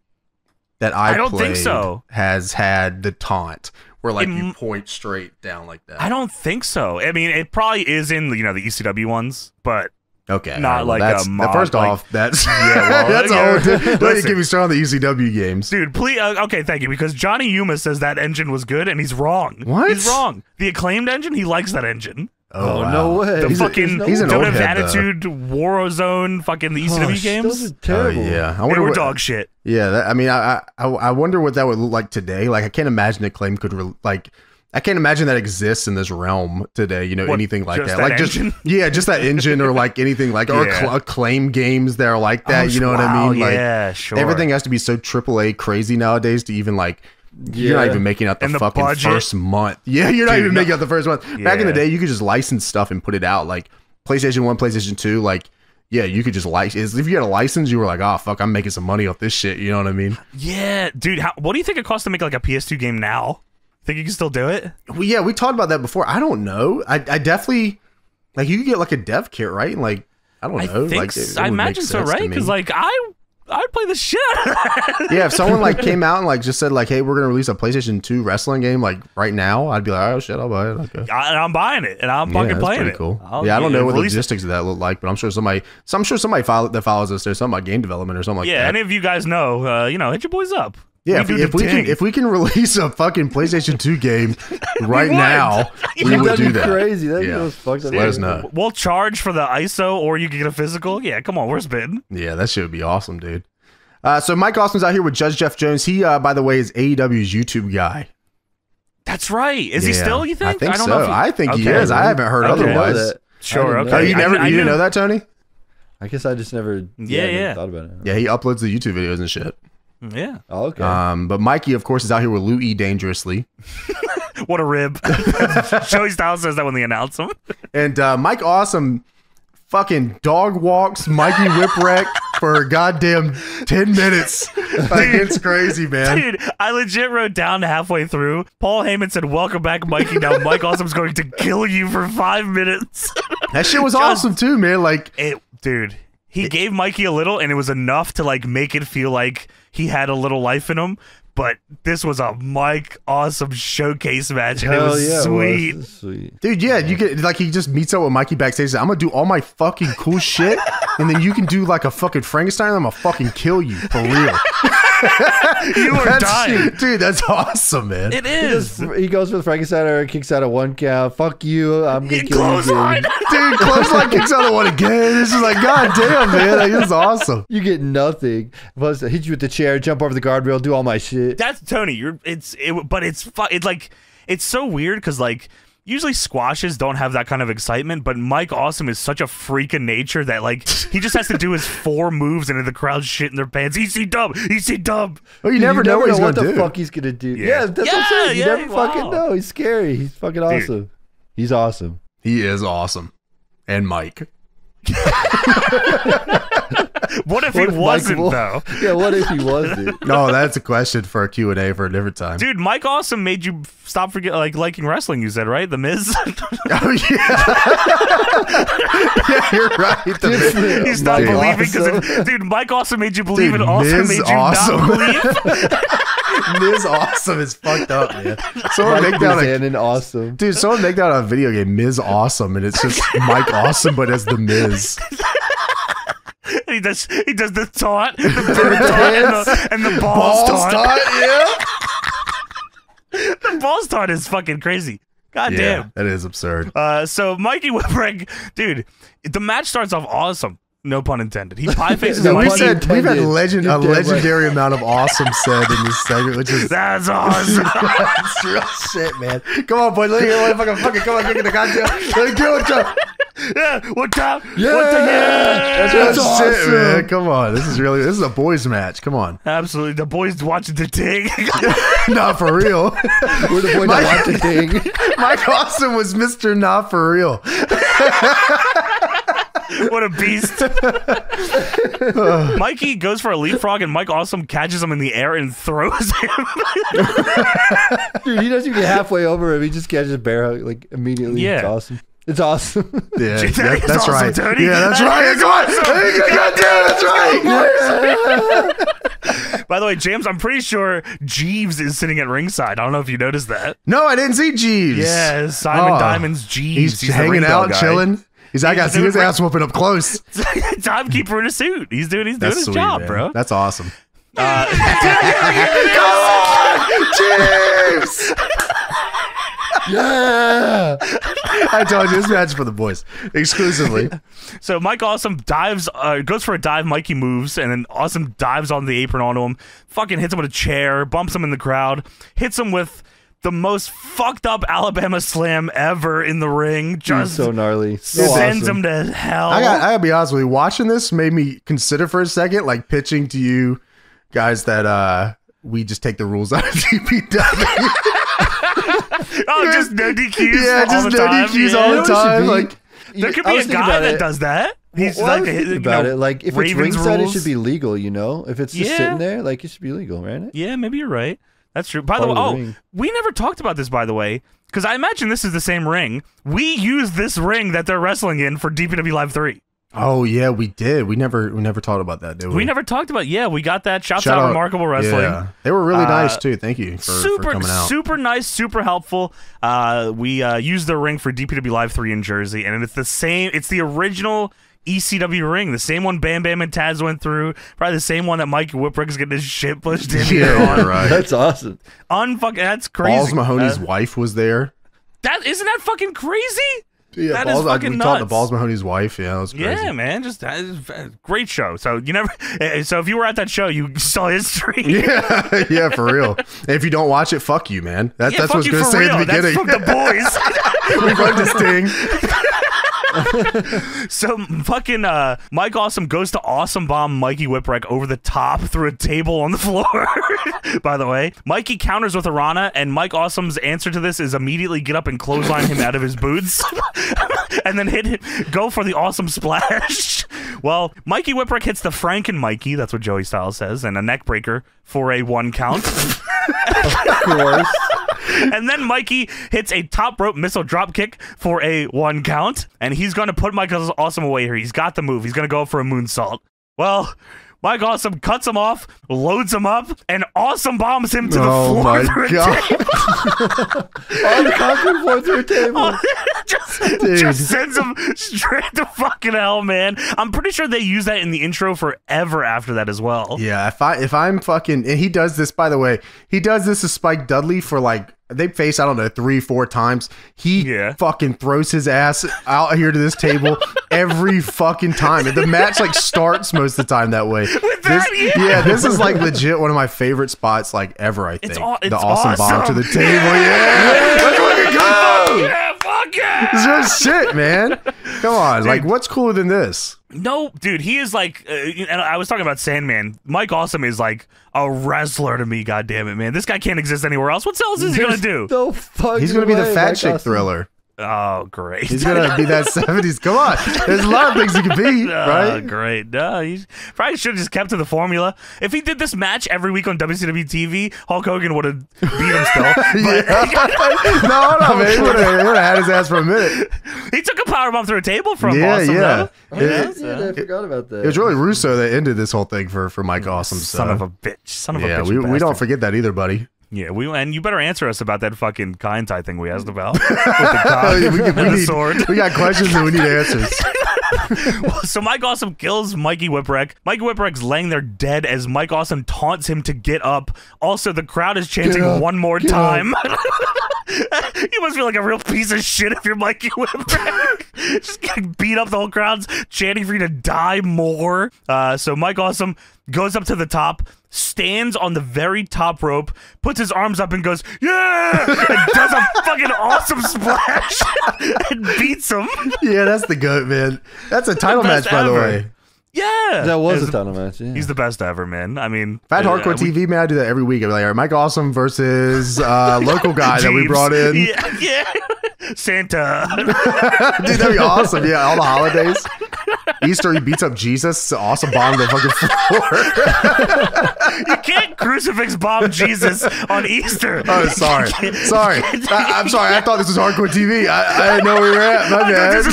that I, I don't played think so. has had the taunt where like it, you point straight down like that. I don't think so. I mean, it probably is in you know the E C W ones, but. Okay, not like that's, a mod. First like, off, that's yeah, well, that's all. Yeah. Don't you get me started on the E C W games, dude. Please, uh, okay, thank you. Because Johnny Yuma says that engine was good, and he's wrong. What? He's wrong. The Acclaimed engine, he likes that engine. Oh, oh wow. No way! The he's fucking a, he's an don't have attitude, though. Warzone, fucking the E C W Gosh, games. Those are terrible. Uh, yeah, I wonder they were what, dog shit. Yeah, that, I mean, I, I I wonder what that would look like today. Like, I can't imagine Acclaimed could re like. I can't imagine that exists in this realm today, you know, what, anything like that. that. Like engine? just yeah, just that engine or like anything like yeah. or acclaim games that are like that, oh, you know wow, what I mean? Like yeah, sure. Everything has to be so triple A crazy nowadays to even like yeah. you're not even making out the, the fucking budget. first month. Yeah, you're not Dude, even no. making out the first month. Yeah. Back in the day, you could just license stuff and put it out like PlayStation one, PlayStation two, like yeah, you could just license. If you had a license, you were like, oh, fuck, I'm making some money off this shit, you know what I mean? Yeah, dude, how, what do you think it costs to make like a P S two game now? Think you can still do it? Well, yeah, we talked about that before. I don't know. I, I definitely like you could get like a dev kit, right? And like I don't know. I think like, it, it I imagine so, right? Because like I I'd play the shit out of that. Yeah, if someone like came out and like just said like, hey, we're gonna release a PlayStation two wrestling game like right now, I'd be like, oh shit, I'll buy it. Okay. I, and I'm buying it, and I'm yeah, fucking playing it. Cool. I'll, yeah, I don't yeah, know what the logistics it. of that look like, but I'm sure somebody, so I'm sure somebody follow, that follows us, there's something about game development or something like yeah, that. Yeah, any of you guys know, uh, you know, hit your boys up. Yeah, we if, if we can if we can release a fucking PlayStation two game right we now, yeah. we would do that. Crazy, that yeah. goes fucked up. Let us know. We'll charge for the I S O, or you can get a physical. Yeah, come on, where's Ben? Yeah, that shit would be awesome, dude. Uh, so Mike Awesome's out here with Judge Jeff Jones. He, uh, by the way, is A E W's YouTube guy. That's right. Is yeah. he still? You think? I think I don't so. Know if he... I think okay, he is. Man. I haven't heard I otherwise. Sure. Okay. Oh, you never. I, I you didn't know that, Tony? I guess I just never. Yeah, yeah. yeah. thought about it. Yeah, he uploads the YouTube videos and shit. Yeah. Oh, okay. Um, but Mikey, of course, is out here with Lou E. Dangerously. What a rib! Joey Styles says that when they announce him. And uh, Mike Awesome fucking dog walks Mikey Whipwreck for goddamn ten minutes. Like, it's crazy, man. Dude, I legit wrote down halfway through, Paul Heyman said, "Welcome back, Mikey." Now Mike Awesome's going to kill you for five minutes. That shit was Just, awesome too, man. Like, it, dude, he it, gave Mikey a little, and it was enough to like make it feel like he had a little life in him. But this was a Mike Awesome showcase match, and it was yeah, sweet. It was sweet. Dude, yeah, you get like he just meets up with Mikey backstage and says, I'm gonna do all my fucking cool shit, and then you can do like a fucking Frankenstein, and I'm gonna fucking kill you for real. You are that's, dying. Dude, that's awesome, man. It is. He, just, he goes for the Frankenstein or kicks out of one count. Fuck you. I'm gonna kill clothesline. You. Dude, clothesline kicks out of one again. It's just like, god damn, man. Like, this is awesome. You get nothing. Plus, hit you with the chair, jump over the guardrail, do all my shit. That's Tony. You're it's it, but it's fu it's like it's so weird because like usually squashes don't have that kind of excitement, but Mike Awesome is such a freak of nature that like he just has to do his four moves and the crowd's shit in their pants. E C W, E C W. Oh, you, dude, never, you never know what, he's know what the do. Fuck he's gonna do. Yeah, yeah that's yeah, what I'm saying. You yeah, never wow. fucking know. He's scary. He's fucking awesome. Dude. He's awesome. He is awesome. And Mike. What if what he if wasn't Michael, though? Yeah, what if he wasn't? No, that's a question for a Q and A for a different time. Dude, Mike Awesome made you stop forget like liking wrestling, you said, right? The Miz? Oh yeah. Yeah, you're right. The Miz. Miz. He's not believing because awesome. Dude, Mike Awesome made you believe, dude, and also Miz made you awesome. Not believe. Miz Awesome is fucked up, man. Someone Mike make that a, awesome. Dude, someone make that a video game, Miz Awesome, and it's just Mike Awesome, but as the Miz. He does. He does the taunt, the bird taunt, and the, and the balls, balls taunt. taunt yeah. The balls taunt is fucking crazy. God yeah, damn, that is absurd. Uh, so Mikey Whipwreck, dude, the match starts off awesome. No pun intended. He pie faces. No, we said we've had legend a legendary right. amount of awesome said in this segment, which is that's awesome. That's real shit, man. Come on, boy. Let me let me fucking fucking come on, look at the goddamn. Let me do it. Yeah, one time. Yeah, one time. yeah. That's, that's awesome. Shit, man. Come on, this is really this is a boys' match. Come on, absolutely. The boys watching the thing. Not for real. We're the boys Mike, watching the thing. Mike Awesome was Mister Not for real. What a beast. Mikey goes for a leapfrog and Mike Awesome catches him in the air and throws him. Dude, he doesn't even get halfway over him. He just catches a bear hug like immediately. Yeah. It's awesome. It's awesome. Yeah, Dude, that that, that's awesome, right. Tony. Yeah, that's that right. Come on. Awesome. God damn, that's right. Yeah. By the way, James, I'm pretty sure Jeeves is sitting at ringside. I don't know if you noticed that. No, I didn't see Jeeves. Yeah, Simon oh, Diamond's Jeeves. He's, he's hanging out, guy. chilling. He's I got to see his ass whooping up close. Timekeeper in a suit. He's doing he's doing his sweet, job, man. Bro. That's awesome. Uh, Come on, James. Yeah. I told you this match for the boys exclusively. So Mike Awesome dives, uh, goes for a dive. Mikey moves, and then Awesome dives on the apron onto him. Fucking hits him with a chair, bumps him in the crowd, hits him with the most fucked up Alabama slam ever in the ring. Just so gnarly. So sends awesome. him to hell. I got, I gotta be honest with you. Watching this made me consider for a second, like pitching to you guys that uh, we just take the rules out of G P W. Oh, just no D Qs. Yeah, just no D Qs all the time. Like, there could be a guy that does that. He's like about it. Like, if it's ringside, it should be legal. You know, if it's just sitting there, like, it should be legal, right? Yeah, maybe you're right. That's true. By the way, oh, we never talked about this, by the way, because I imagine this is the same ring. We use this ring that they're wrestling in for D P W Live three. Oh yeah, we did. We never we never talked about that, did we? We never talked about. Yeah, we got that. Shouts Shout out, out Remarkable Wrestling. Yeah. They were really uh, nice too. Thank you. For, super for coming out. super nice, super helpful. Uh, we uh, used the ring for D P W Live three in Jersey, and it's the same. It's the original E C W ring, the same one Bam Bam and Taz went through, probably the same one that Mikey Whipwreck's getting his shit pushed in here. Yeah, right. That's awesome. Unfucking, that's crazy. Balls Mahoney's uh, wife was there. That isn't that fucking crazy? Yeah, that Balls, is fucking I, we nuts. Called the Balls Mahoney's wife. Yeah, that was crazy. Yeah, man, just that is, great show. So you never, so if you were at that show, you saw history. Yeah, yeah, for real. And if you don't watch it, fuck you, man. That, yeah, that's what's gonna say real. At the beginning. That's from the boys. We run to Sting. So fucking uh, Mike Awesome goes to awesome bomb Mikey Whipwreck over the top through a table on the floor. By the way, Mikey counters with a Rana, and Mike Awesome's answer to this is immediately get up and clothesline him out of his boots, and then hit him. Go for the awesome splash. Well, Mikey Whipwreck hits the Franken Mikey. That's what Joey Styles says, and a neck breaker for a one count. Of course. And then Mikey hits a top rope missile drop kick for a one count, and he's going to put Mike Awesome away here. He's got the move. He's going to go for a moonsault. Well, Mike Awesome cuts him off, loads him up, and awesome bombs him to the oh floor my through God. a table. On the concrete floor through a table. just, just sends him straight to fucking hell, man. I'm pretty sure they use that in the intro forever after that as well. Yeah, if, I, if I'm fucking... And he does this, by the way. He does this to Spike Dudley for like... They face, I don't know, three, four times. He yeah. fucking throws his ass out here to this table every fucking time. And the match like starts most of the time that way. With that, this, yeah. yeah, this is like legit one of my favorite spots like ever, I think. It's all, it's the awesome, awesome bomb to the table. Yeah. yeah. Let's fucking go. Yeah, fuck yeah. It's just shit, man. Come on. Dude. Like, what's cooler than this? No, dude, he is like, uh, and I was talking about Sandman. Mike Awesome is like a wrestler to me, goddammit, man. This guy can't exist anywhere else. What else is he going to do? No fucking He's going to be the fat Mike chick awesome. Thriller. Oh, great. He's going to be that seventies. Come on. There's a lot of things he could be, uh, right? Great. No, he probably should have just kept to the formula. If he did this match every week on W C W T V, Hulk Hogan would have beat him still. no, no, man. He would have had his ass for a minute. He took a powerbomb through a table from yeah, Awesome, yeah. though. It, yeah, so. I forgot about that. It was really Russo that ended this whole thing for, for Mike Awesome. Son so. of a bitch. Son of yeah, a bitch. Yeah, we, we don't forget that either, buddy. Yeah, we and you better answer us about that fucking kind tie thing we asked about. With the we, we, need, sword. we got questions and we need answers. Well, so Mike Awesome kills Mikey Whipwreck. Mikey Whipwreck's laying there dead as Mike Awesome taunts him to get up. Also, the crowd is chanting up, one more time. You must feel like a real piece of shit if you're Mikey Whipwreck. Just getting beat up, the whole crowd's chanting for you to die more. Uh, so Mike Awesome goes up to the top, stands on the very top rope, puts his arms up and goes, yeah, and does a fucking awesome splash and beats him. Yeah, that's the GOAT, man. That's a title match, by the way. Yeah. That was a title match, yeah. He's the best ever, man. I mean... Fat Hardcore uh, we, T V, man, I do that every week. I'd be like, all right, Mike Awesome versus uh, local guy James. that we brought in. Yeah, yeah. Santa. Dude, that'd be awesome. Yeah, all the holidays. Easter, he beats up Jesus. Awesome bomb the fucking floor. You can't crucifix bomb Jesus on Easter. Oh, sorry. Sorry. I, I'm sorry. I thought this was Hardcore T V. I, I didn't know where we were at. My bad.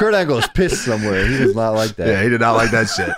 Kurt Angle is pissed somewhere. He does not like that. Yeah, he did not like that shit.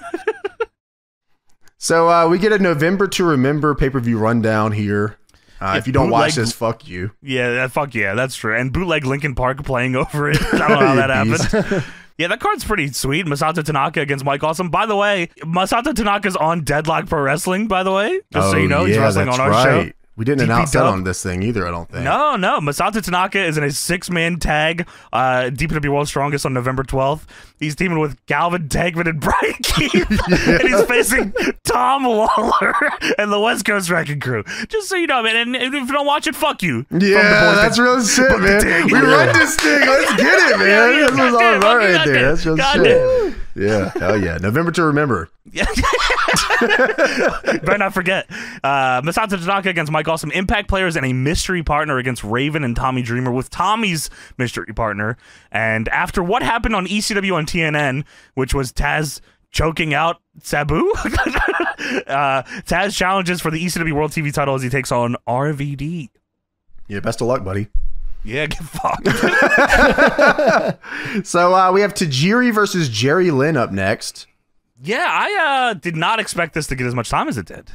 So uh, we get a November to Remember pay-per-view rundown here. Uh, if you don't bootleg, watch this, fuck you. Yeah, that, fuck yeah, that's true. And bootleg Linkin Park playing over it. I don't know how that happened. Yeah, that card's pretty sweet. Masato Tanaka against Mike Awesome. By the way, Masato Tanaka's on Deadlock Pro Wrestling, by the way. Just oh, so you know, yeah, he's wrestling on our right. show. We didn't announce that on this thing either, I don't think. No, no. Masato Tanaka is in a six-man tag, uh, D P W World's Strongest on November twelfth. He's teaming with Galvin, Tagman, and Brian Keith. Yeah. And he's facing Tom Lawler and the West Coast Wrecking Crew. Just so you know, man. And if you don't watch it, fuck you. Yeah, that's real shit, man. We run this thing. Let's get it, man. Yeah, yeah, this is all right right there. That's real shit. Yeah, hell yeah. November to Remember. Better not forget. Uh, Masato Tanaka against Mike Awesome, Impact Players, and a mystery partner against Raven and Tommy Dreamer with Tommy's mystery partner. And after what happened on E C W on T N N, which was Taz choking out Sabu, uh, Taz challenges for the E C W World T V title as he takes on R V D. Yeah, best of luck, buddy. Yeah, get fucked. So uh, we have Tajiri versus Jerry Lynn up next. Yeah, I uh, did not expect this to get as much time as it did.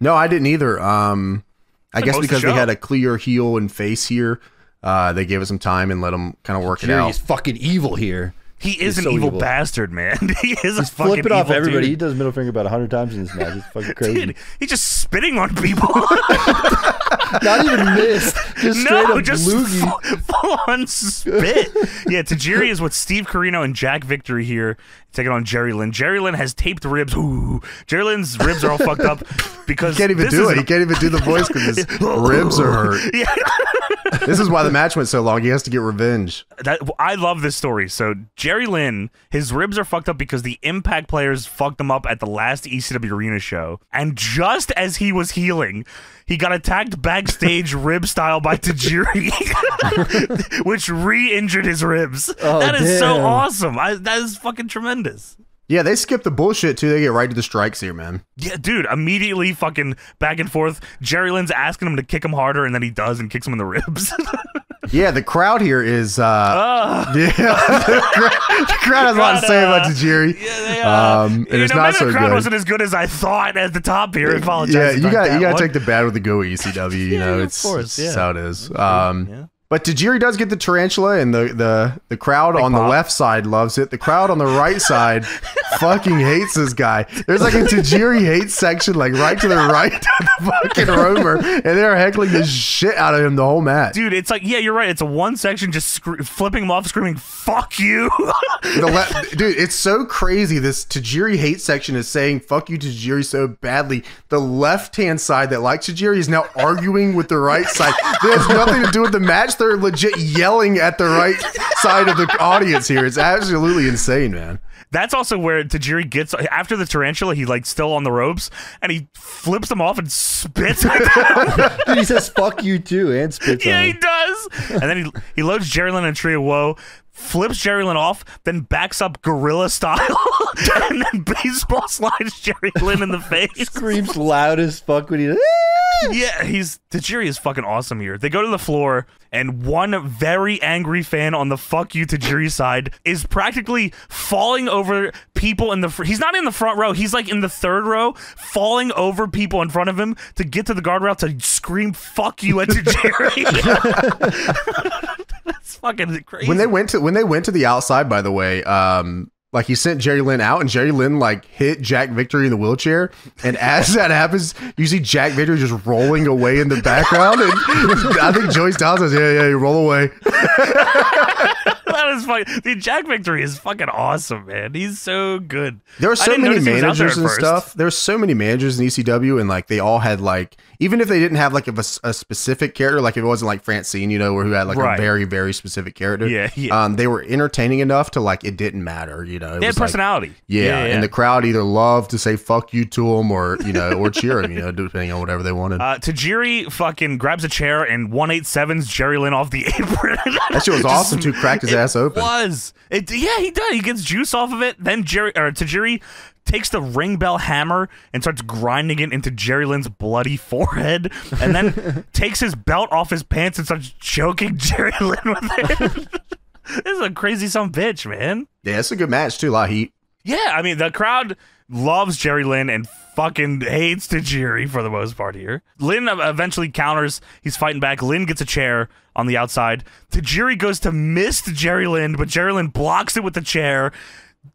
No, I didn't either. Um, I guess because they had a clear heel and face here, uh, they gave it some time and let them kind of work it out. Jerry's fucking evil here. He is he's an so evil, evil bastard, man. He is he's a fucking flipping evil off everybody. Dude. He does middle finger about a hundred times in this match. It's fucking crazy. Dude, he's just spitting on people. Not even missed. Just no, just full, full on spit. Yeah, Tajiri is with Steve Corino and Jack Victory here, taking on Jerry Lynn. Jerry Lynn has taped ribs. Ooh. Jerry Lynn's ribs are all fucked up because he can't even do it. He can't even do the voice because his ribs are hurt. Yeah. This is why the match went so long. He has to get revenge. That, I love this story. So Jerry Lynn, his ribs are fucked up because the Impact players fucked him up at the last E C W Arena show. And just as he was healing, he got attacked backstage rib style by Tajiri, which re-injured his ribs. Oh, that is damn. so awesome. I, that is fucking tremendous. Yeah, they skip the bullshit, too. They get right to the strikes here, man. Yeah, dude, immediately fucking back and forth. Jerry Lynn's asking him to kick him harder, and then he does and kicks him in the ribs. Yeah, the crowd here is... Uh, uh, yeah, the, crowd, the crowd has a lot to say about Tajiri. Yeah, they are. Um, and it's know, not so the crowd good. wasn't as good as I thought at the top here. I apologize. Yeah, you got you got to take the bad with the good with E C W. You yeah, know, yeah, it's, of course, yeah. It's how it is. Um, yeah. But Tajiri does get the tarantula, and the the, the crowd like on Bob. the left side loves it. The crowd on the right side fucking hates this guy. There's like a Tajiri hate section, like right to the right of the fucking rover, and they're heckling the shit out of him the whole match. Dude, it's like, yeah, you're right. It's a one section just flipping him off, screaming, fuck you. The left, dude, it's so crazy. This Tajiri hate section is saying, fuck you, Tajiri, so badly. The left-hand side that likes Tajiri is now arguing with the right side. It has nothing to do with the match. They're legit yelling at the right side of the audience here. It's absolutely insane, man. That's also where Tajiri gets after the tarantula. He like still on the ropes, and he flips them off and spits. Dude, he says "fuck you" too, and spits. Yeah, on he him. does. And then he he loads Jerry Lynn in a tree of woe, flips Jerry Lynn off, then backs up gorilla style, and then baseball slides Jerry Lynn in the face. Screams loud as fuck when he. Yeah, he's Tajiri is fucking awesome here. They go to the floor, and one very angry fan on the fuck you Tajiri side is practically falling over people in the fr he's not in the front row, he's like in the third row, falling over people in front of him to get to the guardrail to scream fuck you at Tajiri. That's fucking crazy. When they went to when they went to the outside, by the way, um like, he sent Jerry Lynn out, and Jerry Lynn, like, hit Jack Victory in the wheelchair. And as that happens, you see Jack Victory just rolling away in the background. And I think Joey Styles says, yeah, yeah, you roll away. That is fucking... Dude, Jack Victory is fucking awesome, man. He's so good. There are so many managers and stuff. There's so many managers in E C W, and, like, they all had, like... Even if they didn't have, like, a, a specific character, like, if it wasn't, like, Francine, you know, who had, like, right. a very, very specific character. Yeah, yeah. Um, they were entertaining enough to, like, it didn't matter, you know. Know, it they had personality. Like, yeah, yeah, yeah, and the crowd either loved to say fuck you to him or, you know, or cheer him, you know, depending on whatever they wanted. Uh, Tajiri fucking grabs a chair and one eighty-sevens Jerry Lynn off the apron. That shit was awesome, too. Cracked his ass open. Was. It, yeah, he did. He gets juice off of it. Then Jerry or Tajiri takes the ring bell hammer and starts grinding it into Jerry Lynn's bloody forehead, and then takes his belt off his pants and starts choking Jerry Lynn with it. This is a crazy some bitch, man. Yeah, it's a good match, too. A lot of heat. Yeah, I mean, the crowd loves Jerry Lynn and fucking hates Tajiri for the most part here. Lynn eventually counters. He's fighting back. Lynn gets a chair on the outside. Tajiri goes to miss Jerry Lynn, but Jerry Lynn blocks it with the chair.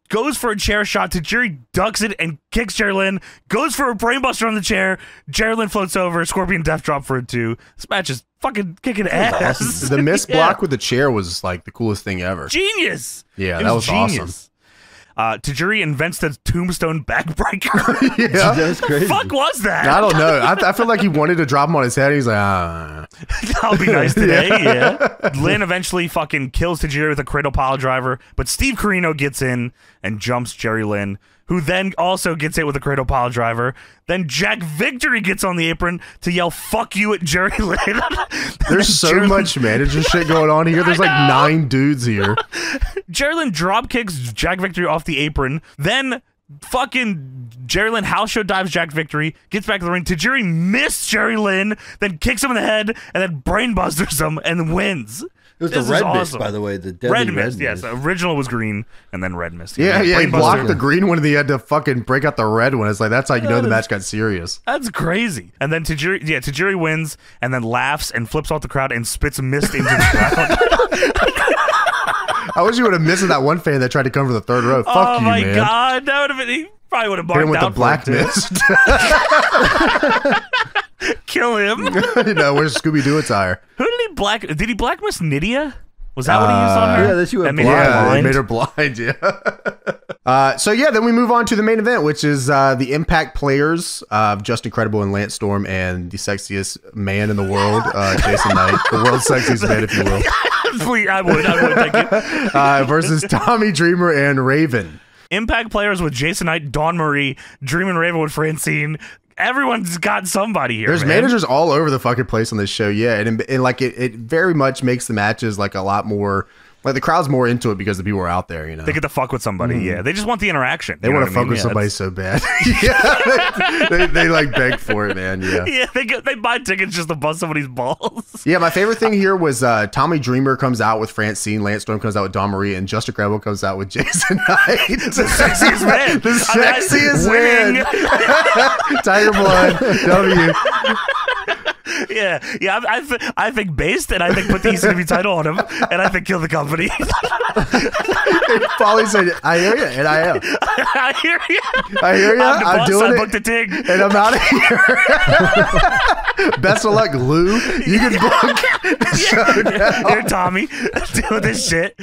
Goes for a chair shot. Tajiri ducks it and kicks Jerry Lynn. Goes for a brainbuster on the chair. Jerry Lynn floats over. Scorpion death drop for a two. This match is fucking kicking ass. Awesome. The miss yeah. block with the chair was like the coolest thing ever. Genius. Yeah, it that was, was awesome. Uh, Tajiri invents the tombstone backbreaker. Yeah. That was crazy. Fuck was that? I don't know. I, I feel like he wanted to drop him on his head. He's like, ah. I'll be nice today. Yeah. yeah. Lynn eventually fucking kills Tajiri with a cradle pile driver, but Steve Corino gets in and jumps Jerry Lynn, who then also gets hit with a cradle pile driver. Then Jack Victory gets on the apron to yell "fuck you" at Jerry Lynn. There's so Jerry much manager shit going on here. There's like nine dudes here. Jerry Lynn drop kicks Jack Victory off the apron. Then fucking Jerry Lynn house show dives Jack Victory, gets back to the ring. Tajiri missed Jerry Lynn, then kicks him in the head, and then brainbusters him and wins. It was this the red mist, awesome. by the way. The deadly red, red mist, mist. Yes. The original was green, and then red mist. Yeah, yeah. yeah he blocked yeah. the green one, and he had to fucking break out the red one. It's like, that's how you that know is, the match got serious. That's crazy. And then Tajiri, yeah, Tajiri wins, and then laughs and flips off the crowd and spits mist into the crowd. I wish you would have missed that one fan that tried to come from the third row. Fuck oh you, man. Oh my God, that would have been. He probably would have barked out for him too. With the black mist. Kill him. You know, where's Scooby-Doo attire? Who did he black? Did he black mist Nydia? Was that uh, what he used on her? Yeah, that she went that blind. Yeah, they made her blind, yeah. Uh, so, yeah, then we move on to the main event, which is uh, the Impact players of uh, Justin Credible and Lance Storm and the sexiest man in the world, uh, Jason Knight. The world's sexiest man, if you will. Please, I would. I would, thank you. Uh, versus Tommy Dreamer and Raven. Impact players with Jason Knight, Dawn Marie, Dream and Raven with Francine. Everyone's got somebody here. There's man. managers all over the fucking place on this show, yeah, and, and like it, it very much makes the matches like a lot more, like the crowd's more into it because the people are out there, you know. They get to fuck with somebody, mm. yeah. They just want the interaction. They want to fuck I mean? with yeah, somebody so bad. yeah, they, they, they like beg for it, man. Yeah, yeah. They get, they buy tickets just to bust somebody's balls. Yeah, my favorite thing here was uh, Tommy Dreamer comes out with Francine, Lance Storm comes out with Dawn Marie, and Justin Credible comes out with Jason Knight. The sexiest man. The sexiest man. Tiger Blood. W. Yeah, yeah, I, I, th I think based, and I think put the E C W title on him, and I think kill the company. Paulie said, I hear you, and I am. I hear you. I hear you. I'm, the I'm boss, doing I booked it, the ting. And I'm out of here. Best of luck, Lou. You can book the show now. Here, Tommy, do this shit.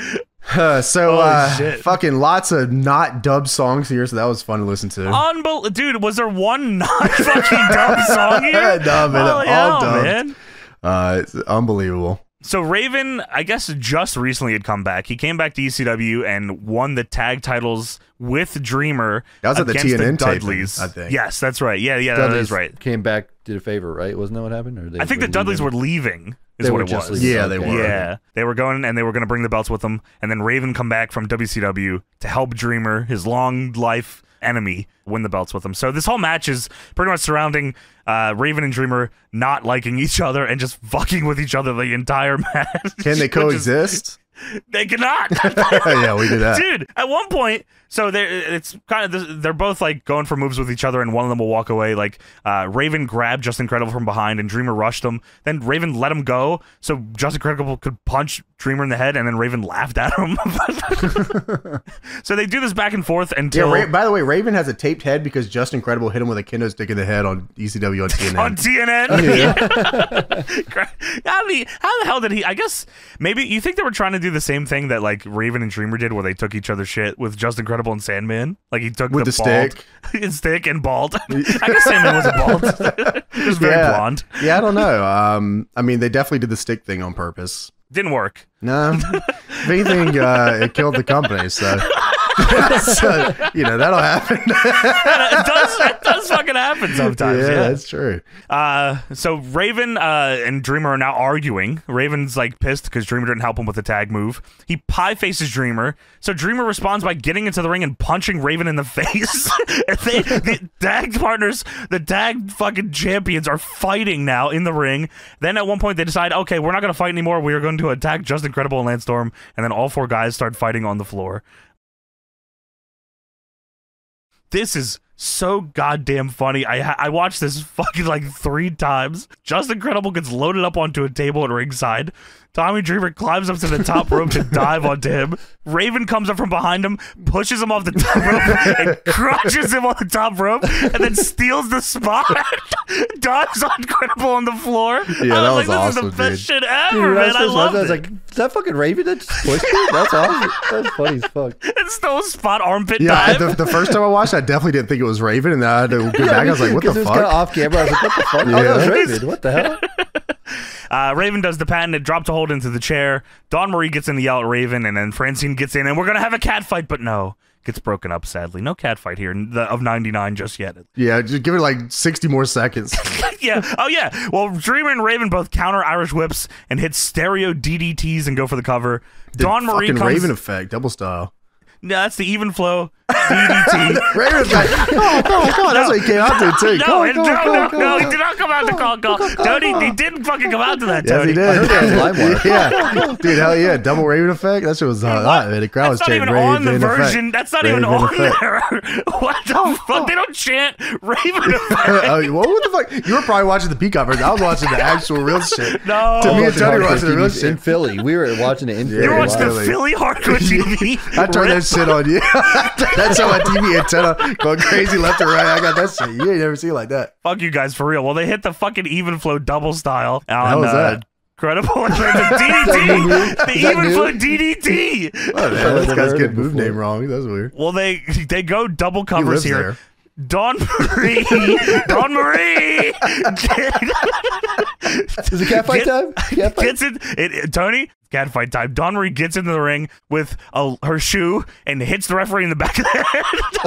Huh, so, oh, uh, fucking lots of not dub songs here, so that was fun to listen to. Unbel Dude, was there one not fucking dub song here? No, man, all hell, dubbed. Man. Uh, it's unbelievable. So Raven, I guess, just recently had come back. He came back to E C W and won the tag titles with Dreamer. That was at the T N N Dudleys, I think. Yes, that's right. Yeah, yeah, Dudleys that is right. Came back, did a favor, right? Wasn't that what happened? Or they I think the Dudleys leaving? were leaving. Is they what it was. Leaving. Yeah, they were. Yeah, they were going, and they were going to bring the belts with them. And then Raven come back from W C W to help Dreamer, his long life enemy, win the belts with them. So this whole match is pretty much surrounding uh, Raven and Dreamer not liking each other and just fucking with each other the entire match. Can they coexist? Is, they cannot. Yeah, we did that, dude. At one point, so they it's kind of they're both like going for moves with each other, and one of them will walk away. Like uh, Raven grabbed Justin Credible from behind, and Dreamer rushed him. Then Raven let him go, so Justin Credible could punch Dreamer in the head, and then Raven laughed at him. So they do this back and forth until. Yeah, by the way, Raven has a taped head because Justin Credible hit him with a kendo stick in the head on E C W on T N N. On T N N. Oh, yeah. how, did he, how the hell did he? I guess maybe you think they were trying to do the same thing that like Raven and Dreamer did, where they took each other's shit with Justin Credible and Sandman. Like he took with the, the bald, stick, his stick and bald. I guess Sandman was bald. He was very yeah. blonde. Yeah, I don't know. Um, I mean, they definitely did the stick thing on purpose. Didn't work. No, if anything, uh, it killed the company. So, so you know that'll happen. It does. It does fucking happen sometimes. Yeah, yeah. That's true. Uh, so Raven uh, and Dreamer are now arguing. Raven's like pissed because Dreamer didn't help him with the tag move. He pie faces Dreamer. So Dreamer responds by getting into the ring and punching Raven in the face. And they, the tag partners, the tag fucking champions, are fighting now in the ring. Then at one point they decide, okay, we're not gonna fight anymore. We are going to attack Justin Credible and Lance Storm, and then all four guys start fighting on the floor. This is so goddamn funny. I I watched this fucking like three times. Justin Credible gets loaded up onto a table at ringside. Tommy Dreamer climbs up to the top rope to dive onto him. Raven comes up from behind him, pushes him off the top rope, and crushes him on the top rope, and then steals the spot. Dives on Credible on the floor. Yeah, I was that was like, this awesome, is the best dude. shit ever, dude, man. I love it. I was like, is that fucking Raven that just pushed me? That's awesome. That's funny as fuck. It's no spot armpit yeah, dive. Yeah, the, the first time I watched it, I definitely didn't think it was Raven, and then I had to go yeah, back. I was like, what the fuck? Because it was kind of off camera. I was like, what the fuck? Yeah. Oh, that was Raven. What the hell? Uh, Raven does the patent. It drops a hold into the chair. Dawn Marie gets in the yell at Raven, and then Francine gets in, and we're going to have a cat fight, but no. Gets broken up, sadly. No cat fight here the, of ninety-nine just yet. Yeah, just give it like sixty more seconds. Yeah. Oh, yeah. Well, Dreamer and Raven both counter Irish whips and hit stereo D D Ts and go for the cover. The Dawn Marie comes... Raven effect, double style. No, that's the even flow. D D T. Raven's like, oh, come on, come on. No. That's what he came out to, too. No, on, no, on, no, on, no, on. He did not come out to call, call. Tony, he didn't fucking come out to that, Tony. Yes, he did. I heard that was yeah. Dude, hell yeah. Double Raven effect? That shit was hot, hot man. The crowd was chanting Raven effect. That's not even on the version. That's not even on there. What the fuck? They don't chant Raven effect. uh, what the fuck? You were probably watching the Peacock version. I was watching the actual real shit. No. To me and Tony were watching the real shit. In Philly. We were watching it in Philly. You were watching the Philly hardcore T V. I turned that shit on you. That's how my T V antenna going crazy left and right. I got that shit. You ain't never seen it like that. Fuck you guys, for real. Well, they hit the fucking even flow double style. On, how was that? Uh, Credible. And the D D T. The even new? Flow D D T. Well, man, this guy's getting move name wrong. That's weird. Well, they they go double covers he here. There. Dawn Marie. Dawn Marie. Is it catfight time? Cat fight? Gets it, it, it, Tony, catfight time. Dawn Marie gets into the ring with a, her shoe and hits the referee in the back of the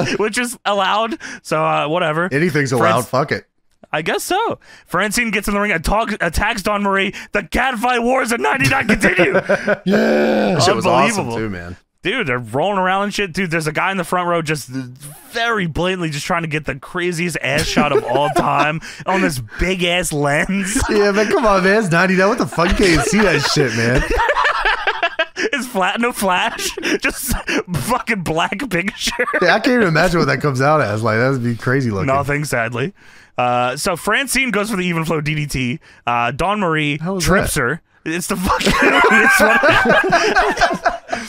head, which is allowed. So, uh, whatever. Anything's allowed. Franc fuck it. I guess so. Francine gets in the ring, attack, attacks Dawn Marie. The catfight wars of ninety-nine continue. Yeah. That shit was awesome, too, man. Dude, they're rolling around and shit. Dude, there's a guy in the front row just very blatantly just trying to get the craziest ass shot of all time on this big-ass lens. Yeah, man, come on, man. It's ninety-nine. What the fuck? You can't even see that shit, man. It's flat, no flash. Just fucking black picture. Yeah, I can't even imagine what that comes out as. Like, that would be crazy looking. Nothing, sadly. Uh, so Francine goes for the even flow D D T. Uh, Dawn Marie trips that? her. It's the fucking... It's one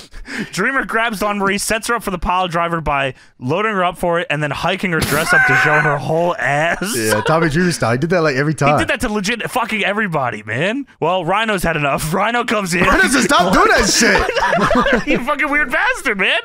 Dreamer grabs Dawn Marie, sets her up for the pile driver by loading her up for it and then hiking her dress up to show her whole ass. Yeah, Tommy Dreamer style. He did that like every time. He did that to legit fucking everybody, man. Well, Rhino's had enough. Rhino comes in. Rhino says, stop doing that shit. You fucking weird bastard, man.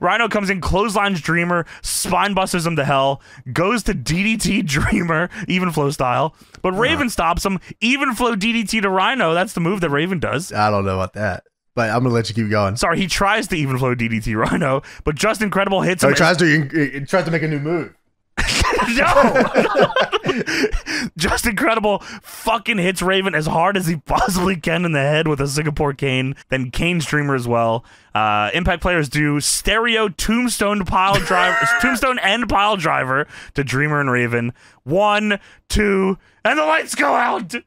Rhino comes in, clotheslines Dreamer, spine busters him to hell, goes to D D T Dreamer, even flow style. But Raven uh. stops him, even flow D D T to Rhino. That's the move that Raven does. I don't know about that. But I'm going to let you keep going. Sorry, he tries to even flow D D T Rhino, but Justin Credible hits him. Oh, he tries to, he tries to make a new move. No! Justin Credible fucking hits Raven as hard as he possibly can in the head with a Singapore cane. Then Kane's Dreamer as well. Uh, Impact players do stereo tombstone pile driver, tombstone and pile driver to Dreamer and Raven. One, two, and the lights go out. Oh,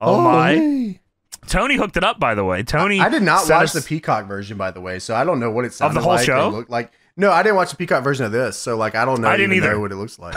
oh my. Hey. Tony hooked it up, by the way. Tony, I, I did not watch the Peacock version, by the way, so I don't know what it sounded like. Of the whole like, show? Looked like. No, I didn't watch the Peacock version of this, so like I don't know. I didn't even know what it looks like.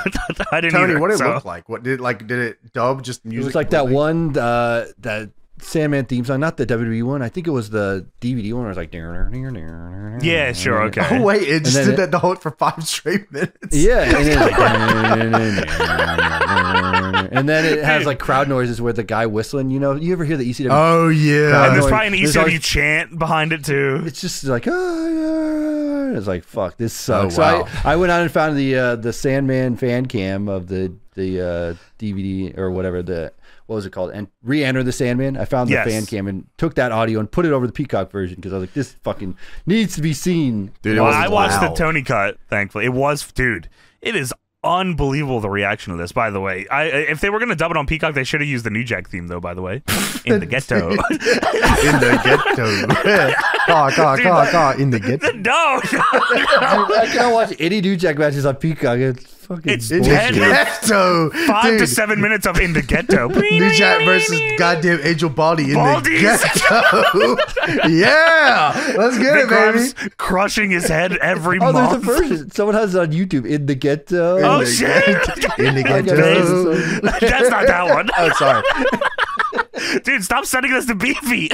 I didn't. Tony, either, what did it so. look like? What did like? Did it dub just music? It was like that one uh, that Sandman theme song, not the W W E one. I think it was the D V D one. Where it was like, yeah, sure, okay. Oh wait, it just did it, that the whole for five straight minutes. Yeah, and it was like, and then it has like crowd noises where the guy whistling. You know, you ever hear the E C W? Oh yeah, and there's probably an E C W always, chant behind it too. It's just like, oh yeah, it's like fuck, this sucks. Oh, wow. So I I went out and found the uh, the Sandman fan cam of the the uh, D V D or whatever the. What was it called? And Re-Enter the Sandman. I found the yes. fan cam and took that audio and put it over the Peacock version because I was like, this fucking needs to be seen. Dude, well, I watched loud. the Tony cut, thankfully. It was, dude, it is unbelievable the reaction to this, by the way. I If they were going to dub it on Peacock, they should have used the New Jack theme, though, by the way. In the ghetto. In the ghetto. Caw, caw, caw, caw. In the ghetto. No. no, no. I can't watch any New Jack matches on Peacock. It's It's ghetto. Five Dude. to seven minutes of in the ghetto. New Jack versus goddamn Angel Baldy in Baldies. the ghetto. Yeah, let's get Big it, Grimes baby. Crushing his head every oh, month. Oh, there's a version. Someone has it on YouTube. In the ghetto. In oh the shit! Ghetto. In the ghetto. That's not that one. Oh, sorry. Dude, stop sending this to Beefy.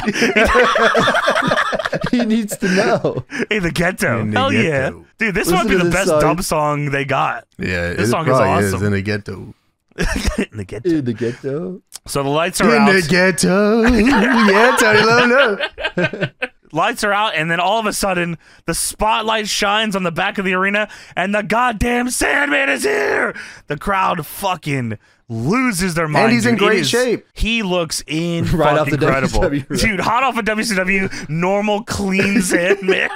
He needs to know. In the ghetto. In the Hell ghetto. yeah. Dude, this Listen might be the best song. dub song they got. Yeah, this song is awesome. Is in the ghetto. In the ghetto. In the ghetto. So the lights are in out. In the ghetto. Yeah, Tony Lono. Lights are out, and then all of a sudden, the spotlight shines on the back of the arena, and the goddamn Sandman is here. The crowd fucking loses their mind. And he's dude. in great is, shape. He looks in right off the incredible. W C W, right? Dude, hot off of W C W, normal, clean Sandman.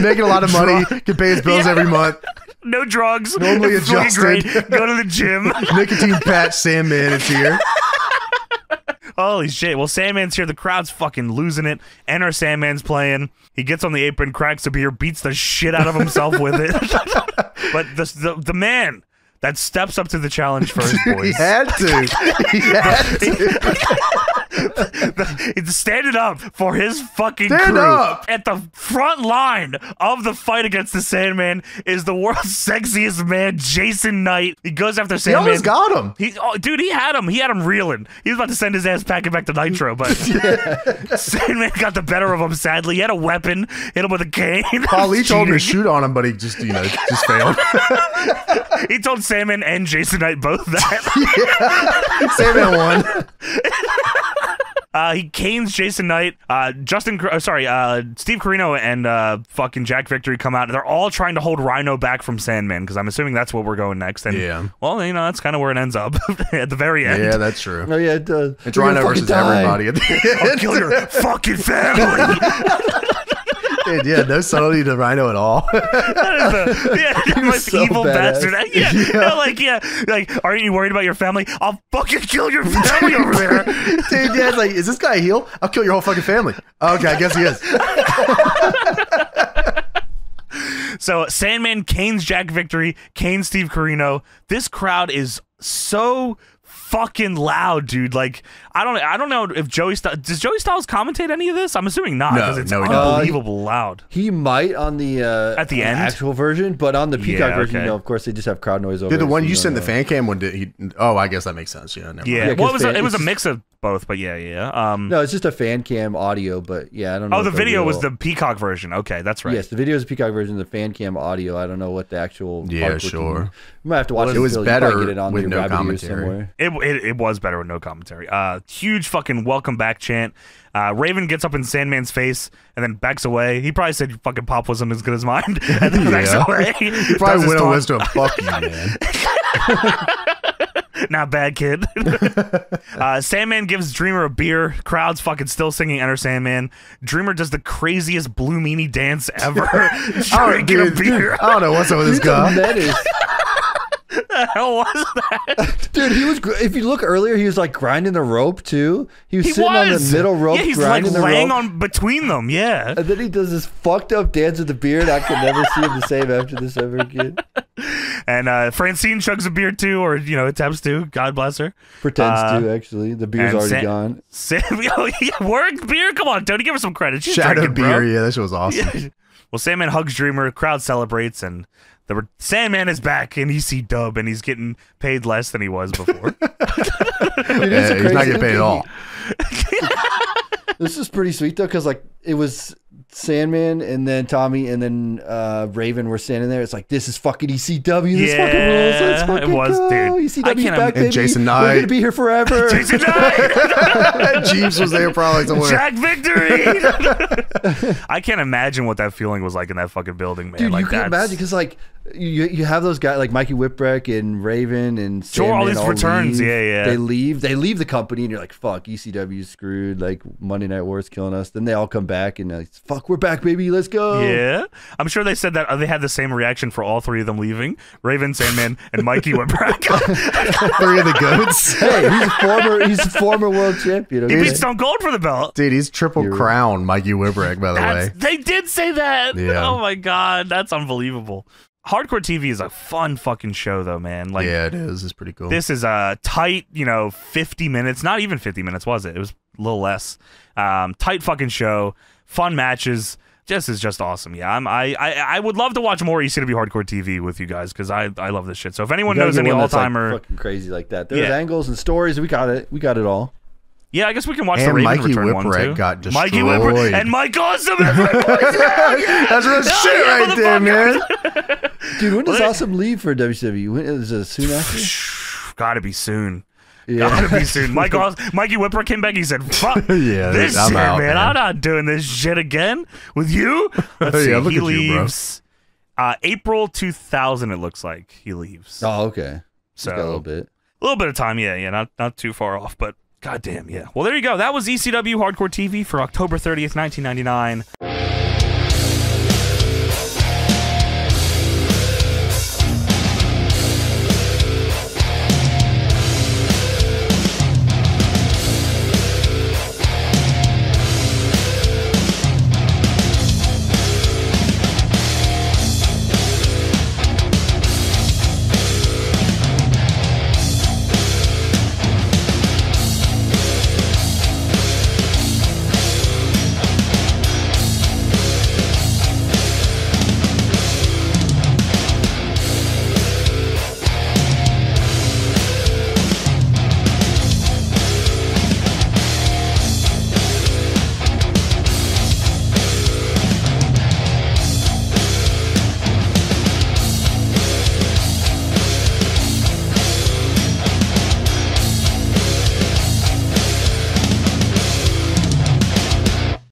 Making a lot of money, can pay his bills yeah. every month. No drugs. Normally adjusted. Great. Go to the gym. Nicotine patch Sandman is here. Holy shit. Well, Sandman's here. The crowd's fucking losing it. Enter Sandman's playing. He gets on the apron, cracks a beer, beats the shit out of himself with it. But the, the, the man that steps up to the challenge first, boys. He had to. He had to. Standing up for his fucking Stand crew up. At the front line of the fight against the Sandman is the world's sexiest man, Jason Knight. He goes after Sandman. He almost got him. He, oh, dude, he had him. He had him reeling. He was about to send his ass packing back to Nitro, but yeah. Sandman got the better of him, sadly. He had a weapon, hit him with a cane. Paul Lee told him to shoot on him, but he just, you know, just failed. He told Sandman and Jason Knight both that. Yeah. Sandman won. Uh, he canes Jason Knight, uh, Justin, uh, sorry, uh, Steve Corino and uh, fucking Jack Victory come out. They're all trying to hold Rhino back from Sandman, because I'm assuming that's what we're going next. And, yeah. Well, you know, that's kind of where it ends up at the very end. Yeah, that's true. Oh, yeah, it does. It's Rhino versus everybody at the end. I'll kill your fucking family. Dude, yeah, no subtlety to Rhino at all. That is a, yeah, the most so evil badass. bastard. Yeah, yeah. No, like, yeah, like, aren't you worried about your family? I'll fucking kill your family over there. Dude, yeah, it's like, is this guy a heel? I'll kill your whole fucking family. Okay, I guess he is. So Sandman canes Jack Victory, canes Steve Corino. This crowd is so fucking loud, dude. Like, I don't, I don't know if Joey Styles, does Joey Styles commentate any of this? I'm assuming not, because no, it's no, unbelievable uh, loud. He might on the uh, at the, the end actual version, but on the Peacock yeah, version, okay. you know, of course, they just have crowd noise over. Did the one so you sent the fan cam one? Did he? Oh, I guess that makes sense. Yeah, never yeah. Mind. Well, it was, fan, a, it was a mix of both, but yeah, yeah. Um, no, it's just a fan cam audio, but yeah, I don't know. Oh, the video was the Peacock version. Okay, that's right. Yes, the video is the Peacock version. The fan cam audio, I don't know what the actual. Yeah, sure. You might have to watch well, it. It was better get it on with no commentary. It, it it was better with no commentary. Uh, huge fucking welcome back chant. Uh, Raven gets up in Sandman's face and then backs away. He probably said, your fucking pop wasn't as good as mine. And then yeah. backs away. He probably went on wisdom. Fuck you, man. Not bad, kid. uh, Sandman gives Dreamer a beer. Crowd's fucking still singing Enter Sandman. Dreamer does the craziest Blue Meanie dance ever. Trying to get a beer. I don't know what's up with this guy. That is... The hell was that, dude? He was. If you look earlier, he was like grinding the rope too. He was he sitting was. on the middle rope, yeah, he's grinding like laying the rope on between them. Yeah, and then he does this fucked up dance with the beard. I could never see him the same after this ever again. And uh, Francine chugs a beer too, or you know, attempts to. God bless her. Pretends uh, to actually. The beer's already San gone. San oh, yeah, work beer. Come on, Tony, give her some credit. She's Shadow drinking, beer. Bro. Yeah, that shit was awesome. Yeah. Well, Sandman hugs Dreamer. Crowd celebrates and. The Sandman is back in E C W, and he's getting paid less than he was before. Dude, yeah, he's not getting paid at all. This is pretty sweet though, because like it was Sandman and then Tommy and then uh, Raven were standing there. It's like this is fucking E C W. This yeah, fucking rules. Let's fucking it was, go. Dude. E C W's back, baby. And Jason Knight. We're gonna be here forever. Jason Knight. Jeeves was there probably somewhere. Jack Victory. I can't imagine what that feeling was like in that fucking building, man. Dude, like, you can't imagine because like you you have those guys like Mikey Whipwreck and Raven and Sandman, sure all these all returns. Leave. Yeah, yeah. They leave. They leave the company, and you're like, fuck, E C W's screwed. Like Monday Night War's killing us. Then they all come back and like, fuck, we're back, baby. Let's go. Yeah, I'm sure they said that they had the same reaction for all three of them leaving. Raven, Sandman, and Mikey went back. Three of the goats. Hey, he's a former, he's a former world champion. Okay? He beat Stone Cold for the belt, dude. He's triple You're crown, right. Mikey Whipwreck. By the that's, way, they did say that. Yeah. Oh my god, that's unbelievable. Hardcore T V is a fun fucking show, though, man. Like, yeah, it is. It's pretty cool. This is a tight, you know, fifty minutes. Not even fifty minutes, was it? It was a little less. Um, tight fucking show. Fun matches. Just is just awesome. Yeah, I'm, I, I, I would love to watch more E C W Hardcore T V with you guys because I, I love this shit. So if anyone knows any all timer, like fucking crazy like that. There's yeah. angles and stories. We got it. We got it all. Yeah, I guess we can watch and the Raven Mikey Return one too. Got Mikey Whipwreck and Mike Awesome. That's real shit right there, man. Dude, when does like, Awesome leave for W C W? When is it soon after? Gotta be soon. Yeah. Gotta be soon. Mike Awesome, Mikey Whipwreck came back. He said, "Fuck yeah, this I'm shit, out, man. man. I'm not doing this shit again with you." Let's see. Yeah, look he at leaves you, bro. Uh, April two thousand. It looks like he leaves. Oh, okay. So got a little bit, a little bit of time. Yeah, yeah. Not not too far off, but. God damn, yeah. Well, there you go. That was E C W Hardcore T V for October thirtieth, nineteen ninety-nine.